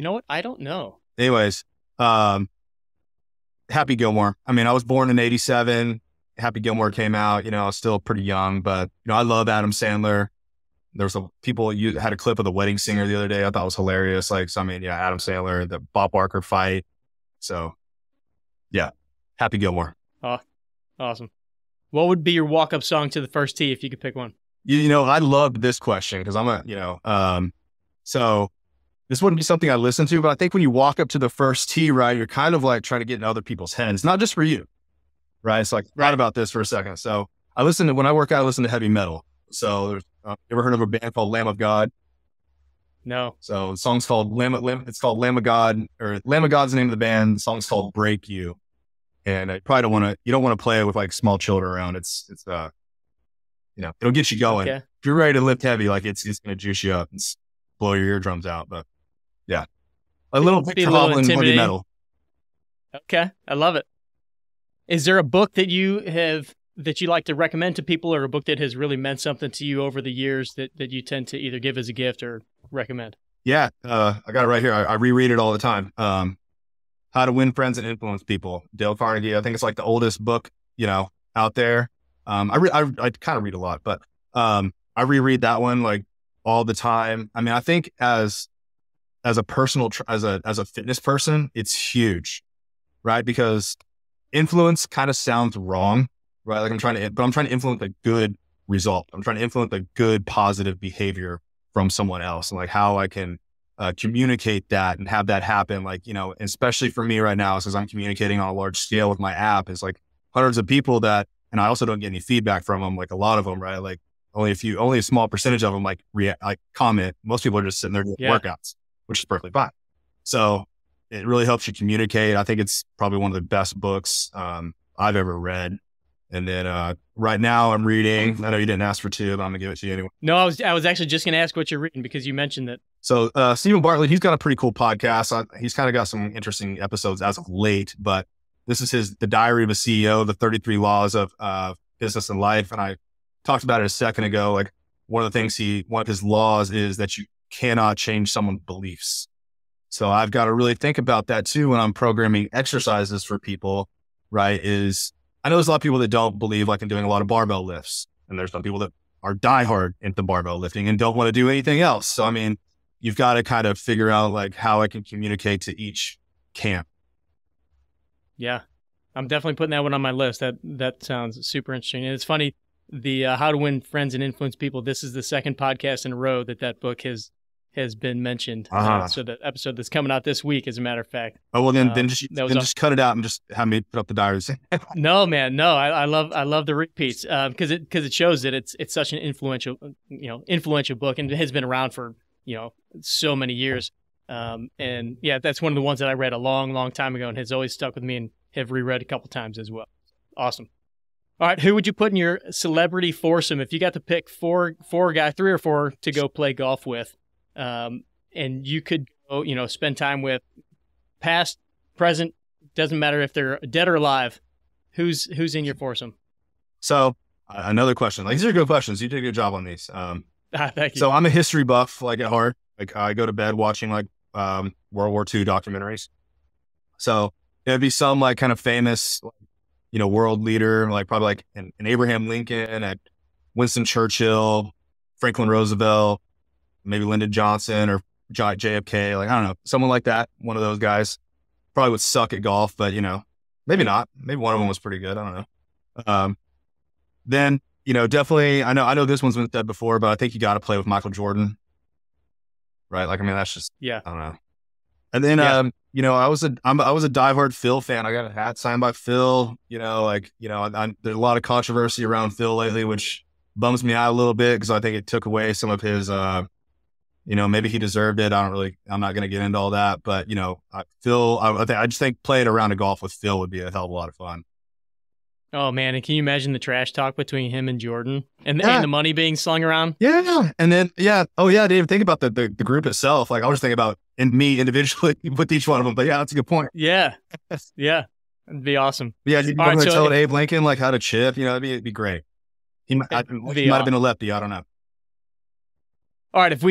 know what? I don't know. Anyways, Happy Gilmore. I mean, I was born in 87. Happy Gilmore came out. You know, I was still pretty young, but, you know, I love Adam Sandler. There was people had a clip of The Wedding Singer the other day. I thought it was hilarious. Like, so I mean, yeah, Adam Sandler, the Bob Barker fight. So yeah, Happy Gilmore. Oh, awesome. What would be your walk-up song to the first tee if you could pick one? You know, I loved this question because I'm so this wouldn't be something I listen to, but I think when you walk up to the first tee, right, you're kind of like trying to get in other people's heads, not just for you, right? It's like, right about this for a second. So when I work out, I listen to heavy metal. So there's, ever heard of a band called Lamb of God? No. So the song's called Lamb of God, or Lamb of God's the name of the band. The song's called Break You. And I probably you don't want to play it with like small children around. It's you know, it'll get you going. Okay. If you're ready to lift heavy, like it's going to juice you up and blow your eardrums out. But yeah, a little heavy metal. Okay. I love it. Is there a book that you have that you like to recommend to people, or a book that has really meant something to you over the years that you tend to either give as a gift or recommend? Yeah. I got it right here. I reread it all the time. How to Win Friends and Influence People, Dale Carnegie. I think it's like the oldest book, you know, out there. I kind of read a lot, but, I reread that one like all the time. I mean, I think as a fitness person, it's huge, right? Because influence kind of sounds wrong. Right? Like I'm trying to influence a good result. I'm trying to influence a good positive behavior from someone else, and like how I can communicate that and have that happen. Like, you know, especially for me right now, since I'm communicating on a large scale with my app, is like hundreds of people that, and I also don't get any feedback from them. Like a lot of them, right? Like only a small percentage of them like react, like comment. Most people are just sitting there doing workouts, which is perfectly fine. So it really helps you communicate. I think it's probably one of the best books I've ever read. And then right now I'm reading, I know you didn't ask for two, but I'm going to give it to you anyway. No, I was actually just going to ask what you're reading because you mentioned that. So Stephen Bartlett, he's got a pretty cool podcast. He's kind of got some interesting episodes as of late, but this is The Diary of a CEO, the 33 Laws of Business and Life. And I talked about it a second ago. Like one of his laws is that you cannot change someone's beliefs. So I've got to really think about that too when I'm programming exercises for people, right? I know there's a lot of people that don't believe like in doing a lot of barbell lifts, and there's some people that are diehard into barbell lifting and don't want to do anything else. So, I mean, you've got to kind of figure out like how I can communicate to each camp. Yeah. I'm definitely putting that one on my list. That sounds super interesting. And it's funny, the How to Win Friends and Influence People. This is the second podcast in a row that book has been mentioned. Uh-huh. So the episode that's coming out this week, as a matter of fact. Oh, well then just cut it out and just have me put up the diaries. No, man, no. I love the repeats because it shows that it's such an influential book, and it has been around for, you know, so many years. And yeah, that's one of the ones that I read a long, long time ago and has always stuck with me and have reread a couple times as well. Awesome. All right, who would you put in your celebrity foursome if you got to pick three or four to go play golf with, and you could go, you know, spend time with, past, present, doesn't matter if they're dead or alive, who's in your foursome? So another question. Like, these are good questions. You did a good job on these. Thank you. So I'm a history buff, like at heart. Like I go to bed watching like World War II documentaries. So it'd be some like kind of famous, you know, world leader, like probably like an Abraham Lincoln, at Winston Churchill, Franklin Roosevelt, maybe Lyndon Johnson or JFK. Like, I don't know, someone like that. One of those guys probably would suck at golf, but you know, maybe not. Maybe one of them was pretty good. I don't know. Then, you know, definitely, I know this one's been said before, but I think you got to play with Michael Jordan, right? Like, I mean, that's just, yeah, I don't know. And then, yeah. You know, I was a diehard Phil fan. I got a hat signed by Phil, you know, like, you know, there's a lot of controversy around Phil lately, which bums me out a little bit because I think it took away some of his, you know, maybe he deserved it. I'm not going to get into all that, but you know, I just think playing a round of golf with Phil would be a hell of a lot of fun. Oh man. And can you imagine the trash talk between him and Jordan and the money being slung around? Yeah. And then, yeah. Oh yeah. I didn't even think about the group itself. Like I was just thinking about me individually with each one of them, but yeah, that's a good point. Yeah. Yeah. It'd be awesome. Yeah. You can right, so tell Abe Lincoln, like how to chip, you know, it'd be great. He might've been a lefty. I don't know. All right. If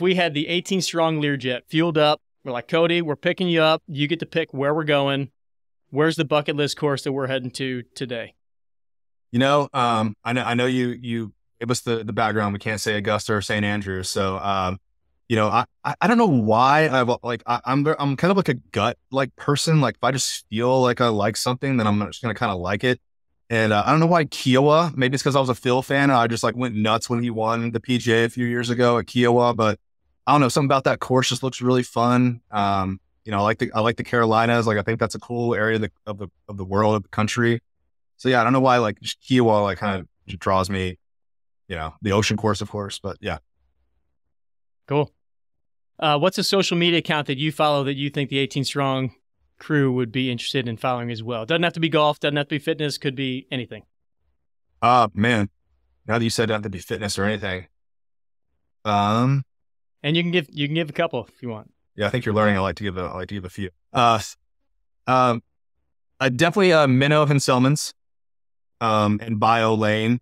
we had the 18-strong Learjet fueled up, we're like, Cody, we're picking you up. You get to pick where we're going. Where's the bucket list course that we're heading to today? You know, I know you gave us the background. We can't say Augusta or St. Andrews. So, you know, I don't know why I'm kind of like a gut like person. Like if I just feel like I like something, then I'm just going to kind of like it. And I don't know why Kiowa, maybe it's because I was a Phil fan. And I just like went nuts when he won the PGA a few years ago at Kiowa, but I don't know, something about that course just looks really fun. You know, I like the Carolinas. Like, I think that's a cool area of the world, of the country. So yeah, I don't know why like Kiowa like kind of draws me, you know, the ocean course, of course, but yeah. Cool. What's a social media account that you follow that you think the 18-strong crew would be interested in following as well? Doesn't have to be golf. Doesn't have to be fitness. Could be anything. Man, now that you said it doesn't have to be fitness or anything. And you can give a couple if you want. Yeah, I think you're learning. I like to give a few. Definitely Minnow and Selman's and Biolayne.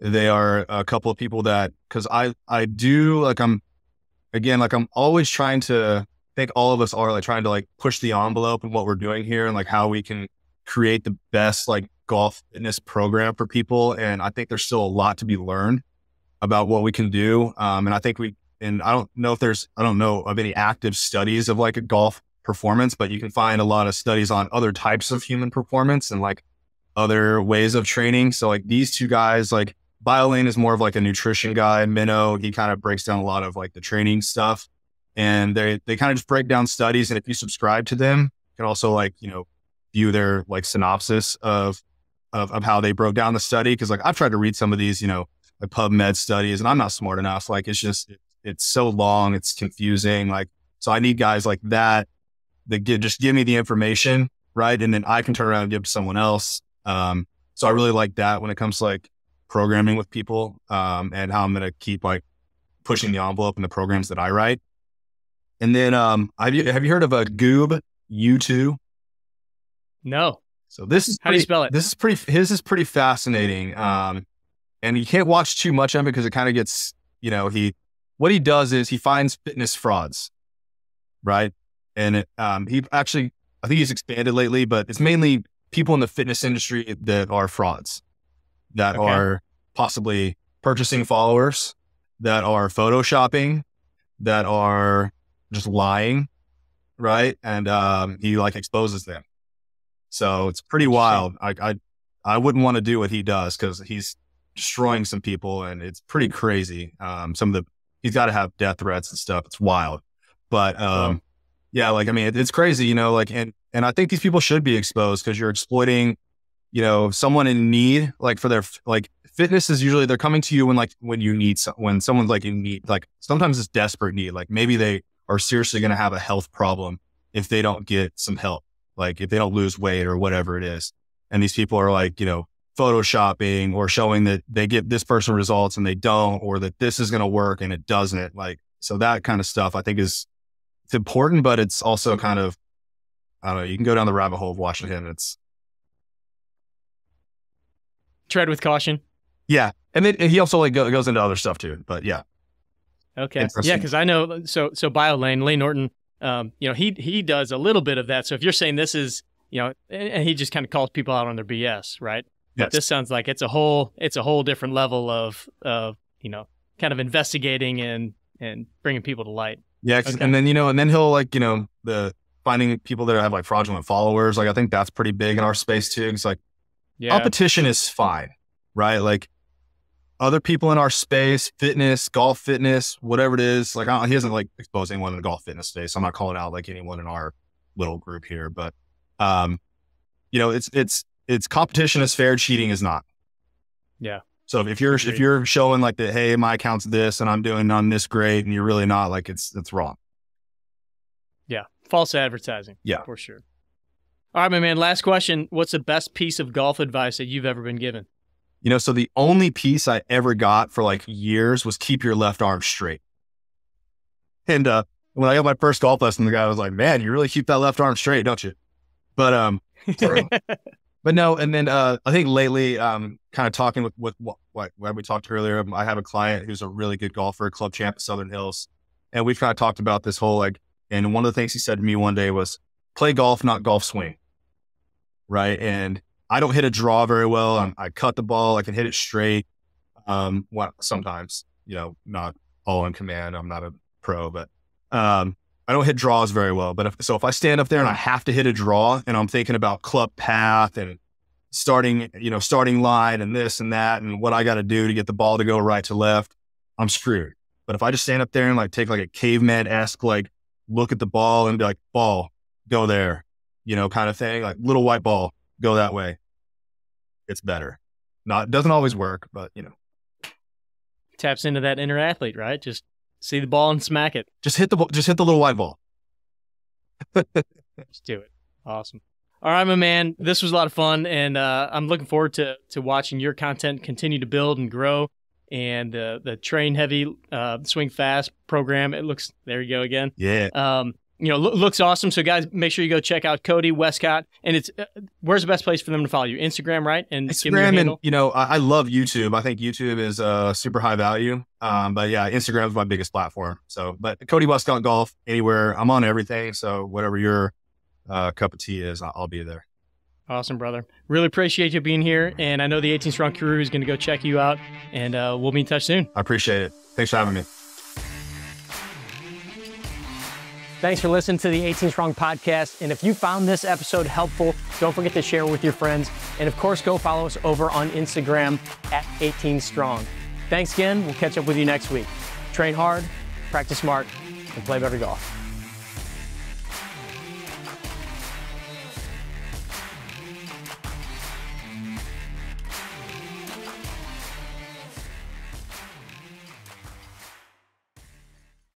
They are a couple of people that, because I'm always trying to, I think all of us are like trying to like push the envelope and what we're doing here and like how we can create the best like golf fitness program for people. And I think there's still a lot to be learned about what we can do. And I think I don't know of any active studies of like a golf performance, but you can find a lot of studies on other types of human performance and like other ways of training. So like these two guys, like Biolayne is more of like a nutrition guy, and Minnow, he kind of breaks down a lot of like the training stuff, and they kind of just break down studies. And if you subscribe to them, you can also like, you know, view their like synopsis of how they broke down the study. Cause like I've tried to read some of these, you know, like PubMed studies, and I'm not smart enough. Like it's just, it's so long, it's confusing. Like, so I need guys like that just give me the information, right? And then I can turn around and give it to someone else. So I really like that when it comes to like programming with people, and how I'm going to keep like pushing the envelope in the programs that I write. And then, have you heard of a Goob U2? No. So this is, how do you spell it? His is pretty fascinating. And you can't watch too much of it because it kind of gets, you know, what he does is he finds fitness frauds, right? And I think he's expanded lately, but it's mainly people in the fitness industry that are frauds, that are possibly purchasing followers, that are photoshopping, that are just lying, right? And he like exposes them. So it's pretty wild. I wouldn't want to do what he does because he's destroying some people, and it's pretty crazy. He's got to have death threats and stuff. It's wild. But, yeah, like, I mean, it's crazy, you know, like, and I think these people should be exposed because you're exploiting, you know, someone in need, like for their, like fitness is usually they're coming to you when someone's like in need, like sometimes it's desperate need. Like maybe they are seriously going to have a health problem if they don't get some help, like if they don't lose weight or whatever it is. And these people are like, you know, photoshopping or showing that they get this person results and they don't, or that this is going to work and it doesn't. Like, so that kind of stuff I think is, it's important, but it's also kind of, I don't know, you can go down the rabbit hole of watching it. It's tread with caution. Yeah. And then he also like goes into other stuff too, but yeah. Okay. Yeah. Cause I know, so Biolayne, Layne Norton, you know, he does a little bit of that. So if you're saying this is, you know, and he just kind of calls people out on their BS, right? Yes. But this sounds like it's a whole different level of, you know, kind of investigating and bringing people to light. Yeah. Okay. And then, you know, and then he'll like, you know, the finding people that have like fraudulent followers. Like, I think that's pretty big in our space too. It's like, yeah, competition is fine, right? Like other people in our space, fitness, golf fitness, whatever it is, like he doesn't like expose anyone in the golf fitness space. So I'm not calling out like anyone in our little group here, but, you know, it's competition is fair. Cheating is not. Yeah. So if you're showing like that, hey, my account's this and I'm doing on this great and you're really not, like it's wrong. Yeah. False advertising. Yeah, for sure. All right, my man, last question. What's the best piece of golf advice that you've ever been given? You know, so the only piece I ever got for like years was keep your left arm straight. And when I got my first golf lesson, the guy was like, man, you really keep that left arm straight, don't you? But but no, and then I think lately, kind of talking with what we talked earlier, I have a client who's a really good golfer, club champ at Southern Hills, and we've kind of talked about this whole like. And one of the things he said to me one day was, "Play golf, not golf swing." Right, and I don't hit a draw very well. I cut the ball. I can hit it straight. Well, sometimes, you know, not all in command. I'm not a pro, but I don't hit draws very well, but if I stand up there and I have to hit a draw and I'm thinking about club path and starting line and this and that and what I got to do to get the ball to go right to left, I'm screwed. But if I just stand up there and like take like a caveman-esque, like look at the ball and be like, ball, go there, you know, kind of thing, like little white ball, go that way. It's better. Not, doesn't always work, but you know. Taps into that inner athlete, right? Just see the ball and smack it. Just hit the little white ball. Let's do it. Awesome. All right, my man. This was a lot of fun, and I'm looking forward to watching your content continue to build and grow. And the Train Heavy Swing Fast program. It looks, there you go again. Yeah. You know, looks awesome. So guys, make sure you go check out Cody Wescott. And it's where's the best place for them to follow you? Instagram, right? And Instagram, and you know, I love YouTube. I think YouTube is super high value. But yeah, Instagram is my biggest platform. So, but Cody Wescott Golf anywhere. I'm on everything. So whatever your cup of tea is, I'll be there. Awesome, brother. Really appreciate you being here. And I know the 18 Strong crew is going to go check you out, and we'll be in touch soon. I appreciate it. Thanks for having me. Thanks for listening to the 18 Strong podcast. And if you found this episode helpful, don't forget to share with your friends. And of course, go follow us over on Instagram at 18 Strong. Thanks again. We'll catch up with you next week. Train hard, practice smart, and play better golf.